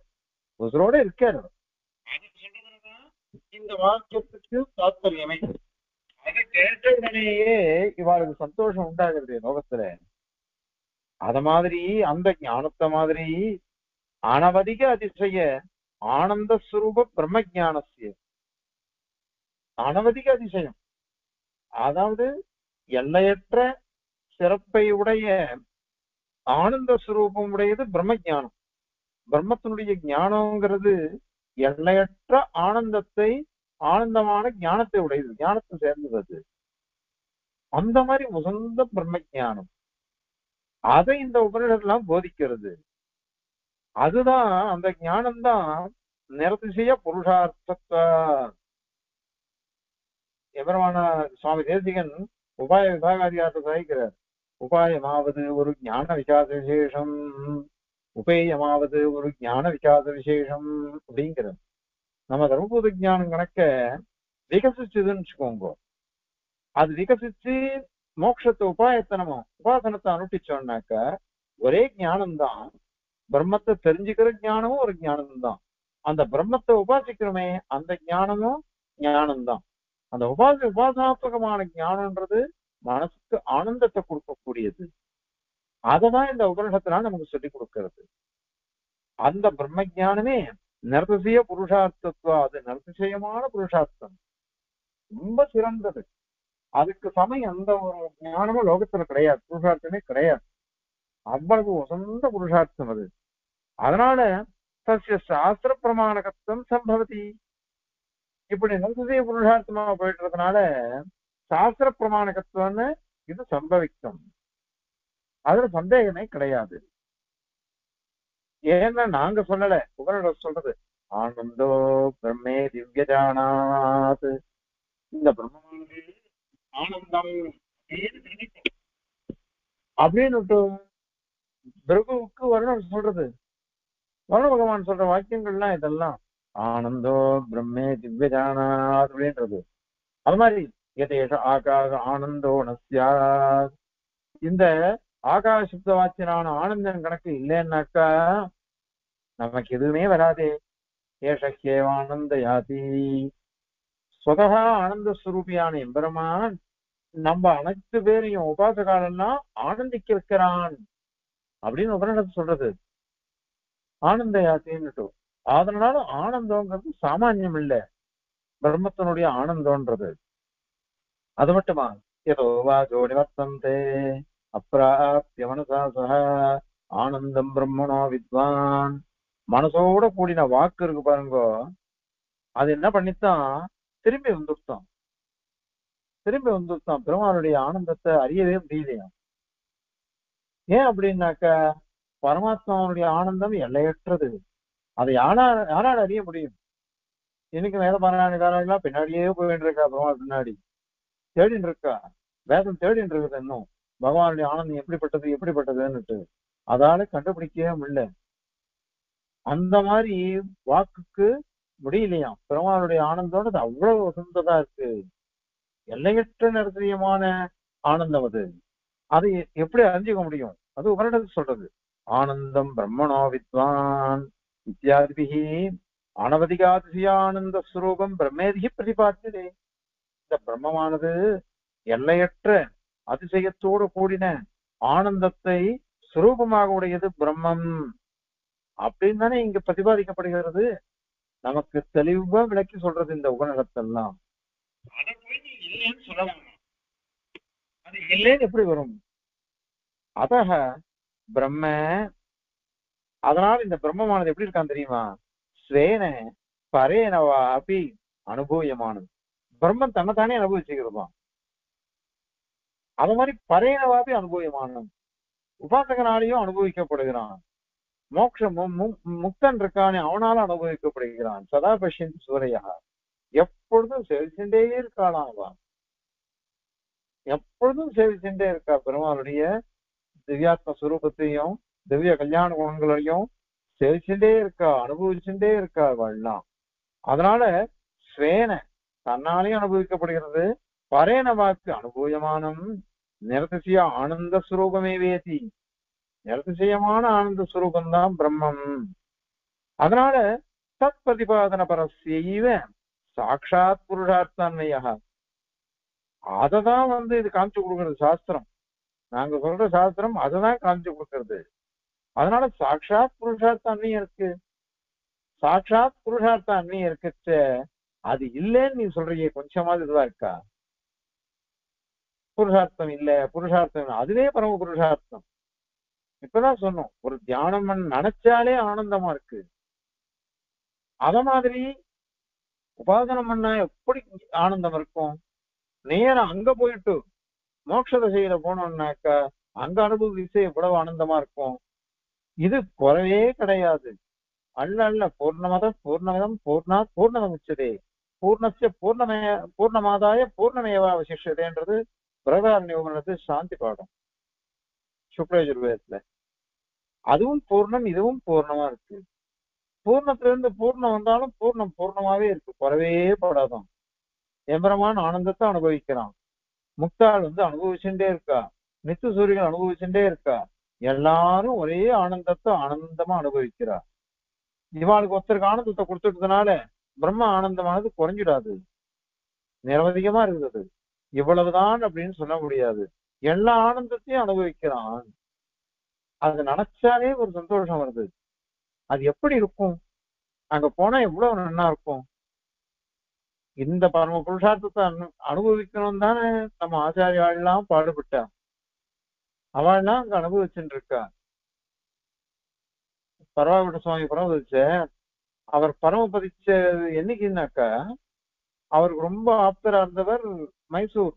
உசுரோட இருக்காரு. இந்த வாக்கியத்துக்கு தாத்பரியமே அதை கேட்ட உடனேயே இவாளுக்கு சந்தோஷம் உண்டாகிறது லோகத்துல. அத மாதிரி அந்த ஞானத்தை மாதிரி அனவதிக அதிசய ஆனந்த ஸ்வரூப பிரம்ம ஞானசிய அனவதிக அதிசயம், அதாவது எல்லையற்ற சிறப்பை உடைய ஆனந்த ஸ்வரூபம் உடையது பிரம்ம ஞானம். பிரம்மத்தினுடைய ஞானம்ங்கிறது எல்லையற்ற ஆனந்தத்தை, ஆனந்தமான ஞானத்தை உடையது, ஞானத்தை சேர்ந்தது. அந்த மாதிரி உசந்த பிரம்ம ஞானம் அதை இந்த உபநிடதெல்லாம் போதிக்கிறது. அதுதான் அந்த ஞானம்தான் நிரதிசய புருஷார்த்தத்தை. எபெருமான சுவாமி தேசிகன் உபாய விபாகாதிகாரத்தை சாதிக்கிறார். உபாயமாவது ஒரு ஞான விசாச விசேஷம், உபேயமாவது ஒரு ஞான விசாச விசேஷம் அப்படிங்கிறது. நம்ம தர்மபூத ஞானம் கணக்க விகசிச்சுதுன்னு வச்சுக்கோங்க, அது விகசிச்சு மோட்சத்தை உபாயத்தனமா உபாசனத்தை அனுட்டிச்சோம்னாக்க ஒரே ஞானம்தான். பிரம்மத்தை தெரிஞ்சுக்கிற ஞானமும் ஒரு ஞானம்தான், அந்த பிரம்மத்தை உபாசிக்கிறோமே அந்த ஞானமும் ஞானம்தான். அந்த உபாசனாத்மகமான ஞானம்ன்றது மனசுக்கு ஆனந்தத்தை கொடுக்கக்கூடியது. அததான் இந்த உபனிஷத்தினால நமக்கு சொல்லிக் கொடுக்கிறது. அந்த பிரம்ம ஞானமே நிரதிசய புருஷார்த்தத்துவம், அது நிரதிசயமான புருஷார்த்தம், ரொம்ப சிறந்தது. அதுக்கு சமயம் அந்த ஒரு ஞானமும் லோகத்துல கிடையாது, புருஷார்த்தமே கிடையாது. அவ்வளவு உசந்த புருஷார்த்தம் அது. அதனால தசிய சாஸ்திர பிரமாணகத்தம் சம்பவதி, இப்படி நிரதிசய புருஷார்த்தமா போயிடுறதுனால சாஸ்திர பிரமாணகத்துவம்னு இது சம்பவிக்கும், அதுல சந்தேகமே கிடையாது. ஏன்னா நாங்க சொல்லல, உபனிட சொல்றது ஆனந்தோ பிரம்மே திவ்யஜானாத், இந்த பிரம்மமானது ஆனந்தம் அப்படின்னு பிருகுவுக்கு வருணன் சொல்றது, வருண பகவான் சொல்ற வாக்கியங்கள்லாம் இதெல்லாம் ஆனந்தோ பிரம்மே திவ்யஜானாத் அப்படின்றது. அது மாதிரி எதேஷ ஆகாக ஆனந்தோ நஸ்யா, இந்த ஆகாக சுப்த வாச்சியனான ஆனந்தன் கணக்கு இல்லைன்னாக்கா நமக்கு எதுவுமே வராதே. ஏஷகேவானந்த யாதி, சுதகா ஆனந்த ஸ்வரூபியான எம்பெருமான் நம்ம அனைத்து பேரையும் உபாசகாலெல்லாம் ஆனந்திக்க வைக்கிறான் அப்படின்னு உபனிஷத்து சொல்றது, ஆனந்த யாத்தின்னுட்டு. அதனால ஆனந்தங்கிறது சாமான்யம் இல்லை, பிரம்மத்தினுடைய ஆனந்தம்ன்றது. அது மட்டுமா, ஏதோ வாசோ நிவர்த்தந்தே அப்ராப்ய மனசா சக ஆனந்தம் பிரம்மணோ வித்வான், மனசோட கூடின வாக்கு இருக்கு பாருங்கோ, அது என்ன பண்ணித்தான் திரும்பி வந்துட்டான், திரும்பி வந்துட்டான். பெருமானுடைய ஆனந்தத்தை அறியவே முடியலையா? ஏன் அப்படின்னாக்க பரமாத்மாவுடைய ஆனந்தம் எல்லையற்றது. அதை யாரால் அறிய முடியும்? இன்னைக்கு வேத பாராயணக்காரர்களா பின்னாடியே போய் வேண்டியிருக்கா? பெருமாள் பின்னாடி தேடின்னு இருக்கா? வேதம் தேடின்னு இருக்குது. இன்னும் பகவானுடைய ஆனந்தம் எப்படிப்பட்டது எப்படிப்பட்டதுன்னுட்டு அதால கண்டுபிடிக்கவே முடியல. அந்த மாதிரி வாக்குக்கு முடியலையாம். பெருமாளுடைய ஆனந்தோட அது அவ்வளவு வசந்ததா இருக்கு. எல்லையற்ற நிரந்தரியமான ஆனந்தம் அது. அதை எப்படி அறிஞ்சிக்க முடியும்? அது உபரிடத்து சொல்றது. ஆனந்தம் பிரம்மணோ வித்வான் இத்தியாதிபிகி அனவதிகாதிசியானந்த ஸ்வரூபம் பிரம்மேதிகி பிரதிபாத்தியதே. இந்த பிரம்மமானது எல்லையற்ற அதிசயத்தோடு கூடின ஆனந்தத்தை சுரூபமாக உடையது பிரம்மம் அப்படின்னு தானே இங்க பிரதிபாதிக்கப்படுகிறது. நமக்கு தெளிவா விளக்கி சொல்றது இந்த உபநிடத்தெல்லாம். அதை போய் நீ இல்லைன்னு சொல்லலாம். அது இல்லைன்னு எப்படி வரும்? அத பிரம்ம, அதனால இந்த பிரம்மமானது எப்படி இருக்கான்னு தெரியுமா? ஸ்வேன பரேனவா அப்படி அனுபவியமானது. பிரம்மம் தன்னைத்தானே அனுபவிச்சுக்கிறதாம். அது மாதிரி பரேனவாபி அனுபவியமானது. உபாசகனாலேயும் அனுபவிக்கப்படுகிறான். மோட்சமும் முக்தன் இருக்கானே அவனால அனுபவிக்கப்படுகிறான். சதா பஷ்யந்தி சூரையாக, எப்பொழுதும் சேவிச்சுட்டே இருக்காளாம். அவன் எப்பொழுதும் சேவிச்சுட்டே இருக்கா. பெருமாளுடைய திவ்யாத்ம சுரூபத்தையும் திவ்ய கல்யாண குணங்களையும் சேவிச்சுட்டே இருக்கா, அனுபவிச்சுட்டே இருக்கா அவள்லாம். அதனால ஸ்வேன தன்னாலையும் அனுபவிக்கப்படுகிறது. பரேனவாக்கு அனுபவமானம் நிரதிசய ஆனந்த சுரூபமே வேதி. நிரதிசயமான ஆனந்த சுரூபம்தான் பிரம்மம். அதனால தத் பிரதிபாதன பரஸ்யைவ சாட்சாத் புருஷார்த்தான்மையா அததான் இது காமிச்சு கொடுக்கறது சாஸ்திரம். நாங்க சொல்ற சாஸ்திரம் அததான் காமிச்சு கொடுக்கறது. அதனால சாட்சாத் புருஷார்த்தான்மையும் இருக்கு. சாட்சாத் புருஷார்த்தான்மையும் இருக்க அது இல்லைன்னு நீ சொல்றீங்க. கொஞ்சமாவது இதுவா இருக்கா? புருஷார்த்தம் இல்ல. புருஷார்த்தம் அதுவே பரம புருஷார்த்தம். இப்பதான் சொன்னோம், ஒரு தியானம் நினைச்சாலே ஆனந்தமா இருக்கு. அத மாதிரி உபாசனம் பண்ணா எப்படி ஆனந்தம் இருக்கும்? நேரம் அங்க போயிட்டு மோட்ச திசையில போனோம்னாக்கா அங்க அனுபவ திசை எவ்வளவு ஆனந்தமா இருக்கும். இது குறைவே கிடையாது. அல்ல பூர்ணமதம் பூர்ணமிதம் பூர்ணாத் பூர்ணமுச்சதே பூர்ணஸ்ய பூர்ணமாதாய பூர்ணமேவா அவசிஷதேன்றது பிரகதாரண்ய உபநிடத்து சாந்தி பாடம் சுக்லயஜுர்வேதத்துல. அதுவும் பூர்ணம் இதுவும் பூர்ணமா இருக்கு. பூர்ணத்திலிருந்து பூர்ணம் வந்தாலும் பூர்ணம் பூர்ணமாவே இருக்கு, குறவே படாதான். எம்பரமான ஆனந்தத்தை அனுபவிக்கிறான். முக்தாள் அனுபவிச்சுட்டே இருக்கா. நித்து சூரியன் அனுபவிச்சுட்டே இருக்கா. எல்லாரும் ஒரே ஆனந்தத்தை ஆனந்தமா அனுபவிக்கிறா. இவாளுக்கு ஒருத்தருக்கு ஆனந்தத்தை கொடுத்துட்டதுனால பிரம்ம ஆனந்தமானது குறைஞ்சிடாது, நிரவதிகமா இருந்தது. இவ்வளவுதான் அப்படின்னு சொல்ல முடியாது. எல்லா ஆனந்தத்தையும் அனுபவிக்கிறான். அது நினைச்சாலே ஒரு சந்தோஷம் வருது. அது எப்படி இருக்கும்? அங்க போனா எவ்வளவு நல்லா இருக்கும். இந்த பரம புருஷார்த்தத்தை அனுபவிக்கணும் தானே நம்ம ஆச்சாரியாலாம் பாடுபட்டா. அவள்லாம் அங்க அனுபவிச்சுட்டு இருக்கா. பரவாயில்ல சுவாமி பரமபதிச்ச அவர் பரமபதிச்ச என்னைக்குனாக்கா அவருக்கு ரொம்ப ஆப்தரா இருந்தவர் மைசூர்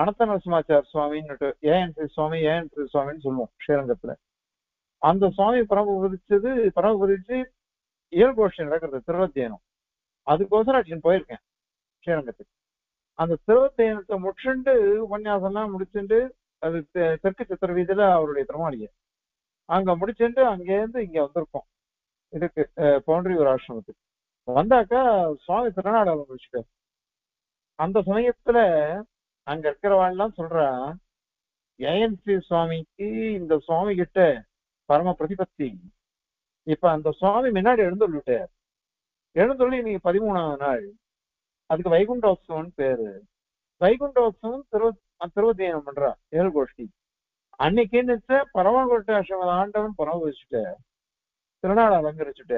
அனந்த நரசிம்மாச்சார் சுவாமின்னு ஏஎன் சுவாமின்னு சொல்லுவோம் ஸ்ரீரங்கத்துல. அந்த சுவாமி பரமபதிச்சு இயல்கோஷம் நடக்கிறது திருவத்தியனம். அதுக்கோசரம் நான் போயிருக்கேன் ஸ்ரீரங்கத்துக்கு. அந்த திருவத்தியனத்தை முடிச்சுண்டு உபன்யாசம்லாம் முடிச்சுட்டு அது தெற்கு சித்திர வீதியில அவருடைய திருமாளிகை அங்க முடிச்சுட்டு அங்கேருந்து இங்க வந்திருக்கோம். இதுக்கு பவுண்டரியூர் ஆசிரமத்துக்கு வந்தாக்கா சுவாமி திருநாடகம் முடிச்சுட்டாரு. அந்த சமயத்துல அங்க இருக்கிறவாள்லாம் சொல்றா, ஏஎன்சி சுவாமிக்கு இந்த சுவாமி கிட்ட பரம பிரதிபத்தி. இப்ப அந்த சுவாமி முன்னாடி எழுந்துள்ளிட்டார். எழுந்துள்ளி இன்னைக்கு 13வது நாள். அதுக்கு வைகுண்ட உற்சவம்னு பேரு. வைகுண்ட உற்சவம் திருவத்தியனம் பண்றா ஏழு கோஷ்டி. அன்னைக்கு நினைச்ச பரமகோட்ட ஆண்டவன் பரமபதிச்சுட்ட திருநாள் அலங்கரிச்சுட்ட.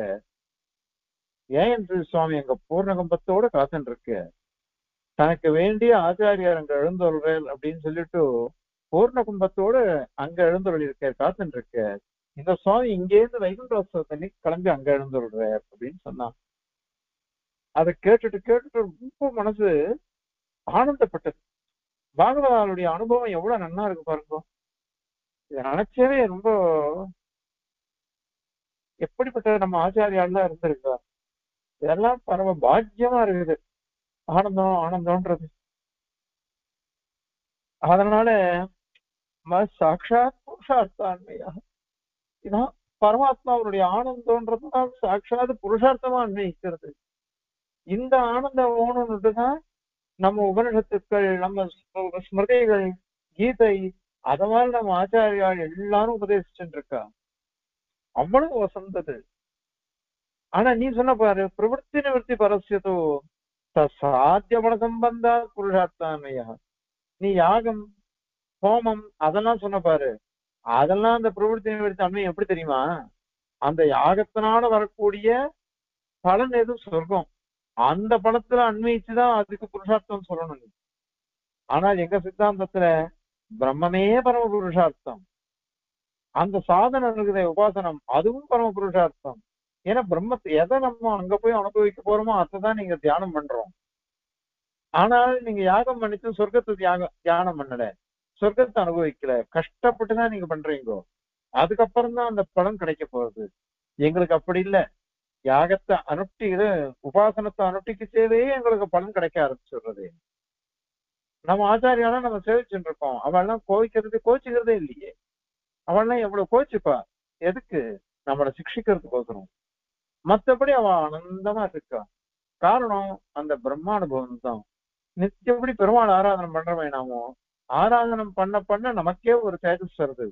ஏஎன்சி சுவாமி அங்க பூர்ணகம்பத்தோட காத்துன்னு இருக்கு. தனக்கு வேண்டிய ஆச்சாரியார் அங்க எழுந்தொல்றேன் அப்படின்னு சொல்லிட்டு பூர்ண கும்பத்தோடு அங்க எழுந்தொழி இருக்கார், காத்துன்னு இருக்கார். இந்த சுவாமி இங்கேருந்து வைகுண்டோத்சவத்தன்னைக்கு கிளம்பி அங்க எழுந்தொல்றார் அப்படின்னு சொன்னான். அதை கேட்டுட்டு ரொம்ப மனசு ஆனந்தப்பட்டது. பாகவதாளுடைய அனுபவம் எவ்வளவு நல்லா இருக்கு பாருங்க. இதை நினைச்சவே ரொம்ப எப்படிப்பட்ட நம்ம ஆச்சாரியாலாம் இருந்திருக்கார். இதெல்லாம் பரம பாக்கியமா இருக்குது. ஆனந்தம் ஆனந்தம்ன்றது. அதனால சாட்சாத் புருஷார்த்தாண்மையாக இதான் பரமாத்மாவுடைய ஆனந்தம்ன்றதுதான். சாட்சாத் புருஷார்த்தமா அன்வயிக்கிறது. இந்த ஆனந்தம் ஓணுன்னுட்டுதான் நம்ம உபனிஷத்துக்கள், நம்ம ஸ்மிருதிகள், கீதை, அத மாதிரி நம்ம ஆச்சாரியால் எல்லாரும் உபதேசிச்சுட்டு இருக்கா. அவ்வளவு வசந்தது. ஆனா நீ சொன்ன பாரு, பிரவருத்தி நிவர்த்தி பரஸ்யதோ சாத்தியபட சம்பந்தா புருஷார்த்தாமையா. நீ யாகம் ஹோமம் அதெல்லாம் சொன்ன பாரு, அதெல்லாம் அந்த பிரவருத்தி நிவர்த்தி அண்மையை எப்படி தெரியுமா? அந்த யாகத்தினால வரக்கூடிய பலன் எதுவும் சொர்க்கம், அந்த பலத்துல அண்மைச்சுதான் அதுக்கு புருஷார்த்தம் சொல்லணும் நீ. ஆனால் எங்க சித்தாந்தத்துல பிரம்மமே பரம புருஷார்த்தம். அந்த சாதனம் இருக்குதே உபாசனம், அதுவும் பரம புருஷார்த்தம். ஏன்னா பிரம்மத்தை எதை நம்ம அங்க போய் அனுபவிக்க போறோமோ அதைதான் நீங்க தியானம் பண்றோம். ஆனால் நீங்க யாகம் பண்ணிட்டு சொர்க்கத்தை தியானம் பண்ணல, சொர்க்கத்தை அனுபவிக்கல, கஷ்டப்பட்டுதான் நீங்க பண்றீங்கோ. அதுக்கப்புறம் தான் அந்த பலன் கிடைக்க போறது. எங்களுக்கு அப்படி இல்லை. யாகத்தை அனுஷ்டிக்குது, உபாசனத்தை அனுஷ்டிக்கவே எங்களுக்கு பலன் கிடைக்க ஆரம்பிச்சுடுறது. நம்ம ஆச்சாரியாலாம் நம்ம சேவிச்சுட்டு இருக்கோம். அவள்லாம் கோச்சிக்கிறதே இல்லையே. அவள்லாம் எவ்வளவு கோச்சுப்பா, எதுக்கு? நம்மளை சிக்ஷிக்கிறதுக்கோசரம். மற்றபடி அவ ஆனந்தமா இருக்கா. காரணம் அந்த பிரம்மானுபவம் தான். நித்தியப்படி பெருமாள் ஆராதனம் பண்றவன் நாமோ, ஆராதனம் பண்ண பண்ண நமக்கே ஒரு தேஜஸ் வருது.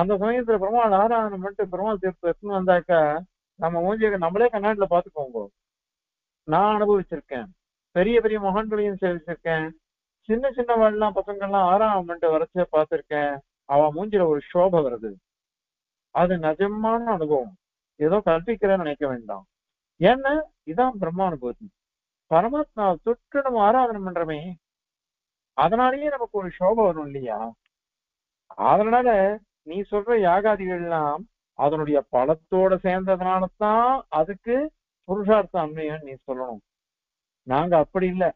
அந்த சமயத்துல பெருமாள் ஆராதனம் பண்ணிட்டு பெருமாள் தீர்த்து எடுத்துன்னு வந்தாக்கா நம்ம மூஞ்சியை நம்மளே கண்ணாடியில பாத்துக்கோங்க. நான் அனுபவிச்சிருக்கேன். பெரிய பெரிய மகான்களையும் சேவிச்சிருக்கேன். சின்ன சின்னவாள்லாம் பசங்கள்லாம் ஆராதனம் பண்ணிட்டு வரைச்சே பார்த்திருக்கேன். அவன் மூஞ்சில ஒரு சோபை வருது. அது நிஜமான அனுபவம். ஏதோ கற்பிக்கிறேன்னு நினைக்க வேண்டாம். ஏன்னா இதான் பிரம்மானுபூதி. பரமாத்மா தொட்டு நம்ம ஆராதனம் பண்றோமே, அதனாலேயே நமக்கு ஒரு சோபம் வரும் இல்லையா? அதனால நீ சொல்ற யாகாதிகள்லாம் அதனுடைய பலத்தோட சேர்ந்ததுனாலதான் அதுக்கு புருஷார்த்த அண்மையான்னு நீ சொல்லணும். நாங்க அப்படி இல்லை.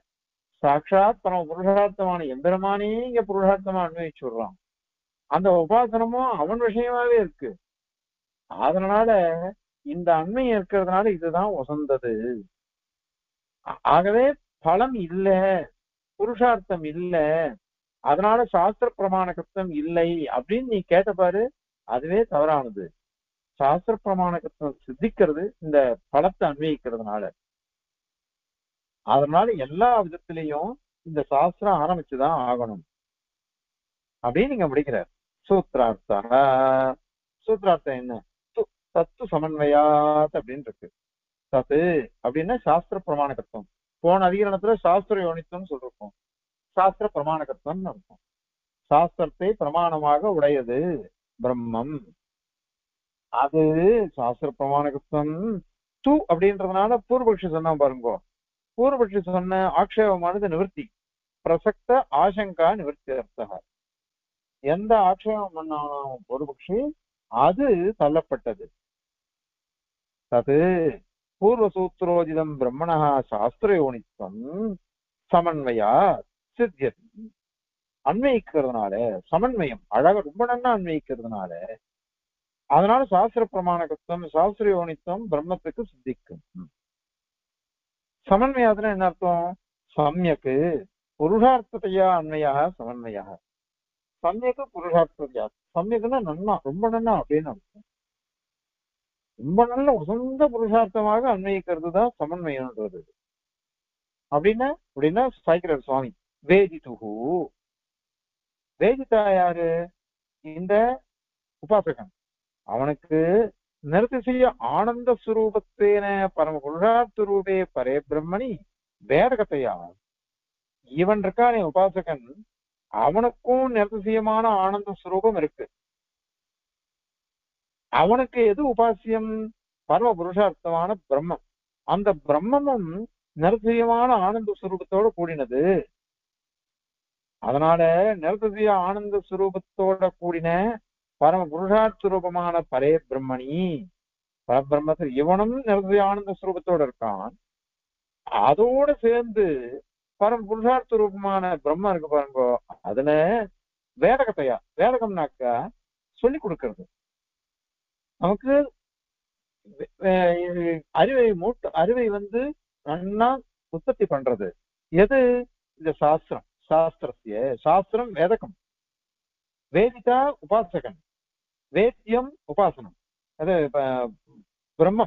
சாட்சாத் பரம புருஷார்த்தமான எம்பெருமானே இங்க புருஷார்த்தமா அண்மையிச்சு விடுறோம். அந்த உபாசனமும் அவன் விஷயமாவே இருக்கு. அதனால இந்த அண்மை இருக்கிறதுனால இதுதான் உசந்தது. ஆகவே பலம் இல்ல, புருஷார்த்தம் இல்ல, அதனால சாஸ்திர பிரமாணகத்தம் இல்லை அப்படின்னு நீ கேட்ட பாரு, அதுவே தவறானது. சாஸ்திர பிரமாணகத்தம் சித்திக்கிறது இந்த பலத்தை அன்வயிக்கிறதுனால. அதனால எல்லா விதத்திலையும் இந்த சாஸ்திரம் ஆரம்பிச்சுதான் ஆகணும் அப்படின்னு நீங்க முடிக்கிறார். சூத்ரார்த்தம் என்ன? தத்து சமன்வயாத் அப்படின்னு இருக்கு. தத்து அப்படின்னா சாஸ்திர பிரமாணகத்துவம். போன அதிகரணத்துல சாஸ்திர யோனித்துவம் சொல்லிருக்கோம். சாஸ்திர பிரமாணகத்துவம்னு இருக்கும். சாஸ்திரத்தை பிரமாணமாக உடையது பிரம்மம். அது சாஸ்திர பிரமாணகத்துவம் தூ அப்படின்றதுனால பூர்வபக்ஷி சொன்ன பாருங்கோ. பூர்வபக்ஷி சொன்ன ஆக்ஷேபமானது நிவர்த்தி. பிரசக்த ஆசங்கா நிவர்த்தி அர்த்தம். எந்த ஆக்ஷேபம் பண்ணானோ பூர்வபக்ஷி, அது தள்ளப்பட்டது. தது பூர்வசூத்ரோஜிதம் பிரம்மணா சாஸ்திரயோனித்வம் சமன்வயா சித்தியது. அன்வயிக்கிறதுனால சமன்வயம் அழக ரொம்ப நன்னா அன்வயிக்கிறதுனால, அதனால சாஸ்திர பிரமாணகத்துவம் சாஸ்திரயோனித்வம் பிரம்மத்துக்கு சித்திக்கும். சமன்வயாதுன்னா என்ன அர்த்தம்? சம்யக்கு புருஷார்த்ததையா அன்மையாக சமன்வயாக. சம்யக்கு புருஷார்த்ததையா. சம்யக்குன்னா நன்னா, ரொம்ப நன்னா அப்படின்னு அர்த்தம். ரொம்ப நல்ல உசந்த புருஷார்த்தமாக அன்வயிக்கிறது தான் சமன்வயம்ன்றது. அப்படின்னா அப்படின்னா சாய்க்கிறார் சுவாமி. வேதித்துகு வேதித்தா யாரு? இந்த உபாசகன். அவனுக்கு நிறதிசைய ஆனந்த சுரூபத்தேன பரம புருஷார்த்த ரூபே பரே பிரம்மணி வேதகத்தையா. இவன் இருக்கானே உபாசகன், அவனுக்கும் நிறதிசயமான ஆனந்த சுரூபம் இருக்கு. அவனுக்கு எது உபாசியம்? பரம புருஷார்த்தமான பிரம்மம். அந்த பிரம்மமும் நிறதிசயமான ஆனந்த சுரூபத்தோட கூடினது. அதனால நிறதிசய ஆனந்த சுரூபத்தோட கூடின பரம புருஷார்த்த ரூபமான பரே பிரம்மணி பரபிரம்மத்தில் இவனும் நிறதிசய ஆனந்த சுரூபத்தோட இருக்கான். அதோட சேர்ந்து परम पुरुषार्थ रूपमान ब्रह्म इरुक्कु पारुंगो अदने वेडकतया वेडकमनाक्का सोल्ली कुडुक्किरदु नमक्कु अरिवै मूट अरिवै वंदु नन्ना उत्पत्ति पण्रदु यदु इद शास्त्रम शास्त्रस्य शास्त्रम वेदकम वेदिका उपासकन वेद्यम उपासनम अदु ब्रह्म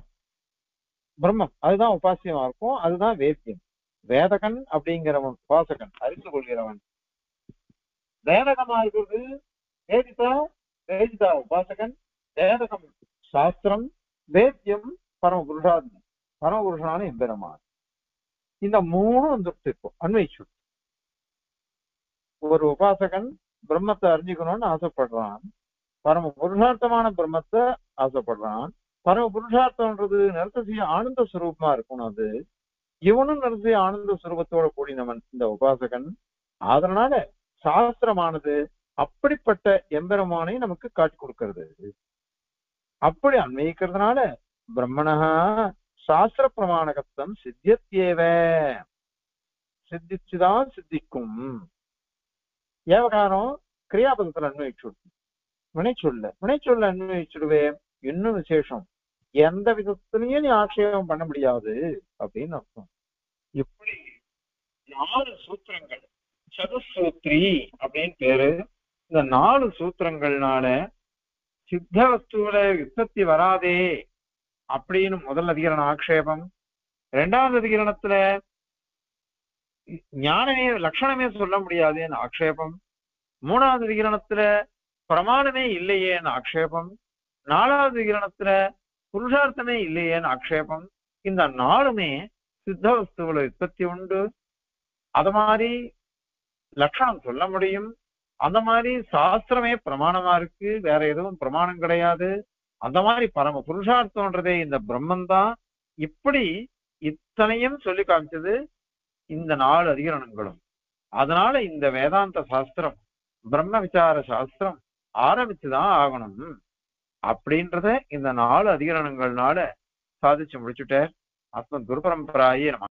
ब्रह्म अदुदान उपास्यमा इरुक्कुम अदुदान वेद्यम वेदकन अभी उपासकन अल्वन वेदक उपासकन वेदक शास्त्र वेद्यम परमपुरुषा परमपुरुषान एम मूणुति अन्वयु और उपासकन ब्रह्मते अरिंजिकणुम्नु आसैपड्रान परमपुरुषार्थमान ब्रह्मते आसैपड्रान परमपुरुषार्थमன்றது नरतस्य आनंद स्वरूपमा इरुक्कुम अदु इवन नरसी आनंद स्वरूपத்தோட கூடினவன் இந்த உபாசகன் அதனால சாஸ்திரமானது அப்படிப்பட்ட எம்பெருமானை நமக்கு காட்டி கொடுக்கிறது அப்படி அன்வயிக்கிறதுனால பிரம்மணஹ சாஸ்திர பிரமாணகத்தம் சித்தியத்யேவ சித்திச்சுதான் சித்திக்கும் ஏவகாரம் கிரியாபதத்தில் அன்வயிச்சுடுது வினைச்சொல்ல அன்வயிச்சுடுவே இன்னும் விசேஷம் எந்த விதத்திலையும் நீ ஆட்சேபம் பண்ண முடியாது அப்படின்னு அர்த்தம் இப்படி 4 சூத்திரங்கள் சதுசூத்ரி அப்படின்னு பேரு இந்த 4 சூத்திரங்கள்னால சித்த வஸ்துவில உற்பத்தி வராதே அப்படின்னு முதல் அதிகரண ஆட்சேபம் இரண்டாவது அதிகரணத்துல ஞானமே லட்சணமே சொல்ல முடியாதேன்னு ஆட்சேபம் மூணாவது அதிகரணத்துல பிரமாணமே இல்லையேன்னு ஆட்சேபம் நாலாவது அதிகரணத்துல पुरुषार्थमे इल्लेन आक्षेपम इंदा नालुमे सिद्ध वस्तुवल उत्पत्ति उंडु अदमारी लक्षणम सोल्ल मुडियुम अदमारी शास्त्रमे प्रमाणमा इरुक्कु वेर एदुवुम प्रमाणम किडैयादु अदमारी परम पुरुषार्थमன்றதே इंदा ब्रह्मந்தான் इप्पடி इतனையும் சொல்லி காமிச்சது இந்த 4 அதிகரணங்களும் அதனால இந்த வேதாந்த சாஸ்திரம் ब्रह्म विचार शास्त्रम ஆரம்பிச்சுதான் ஆகணும் அப்படின்றத இந்த 4 அதிகரணங்களால சாதிச்சு முடிச்சுட்டார் ஆத்ம குரு பரம்பராயே நம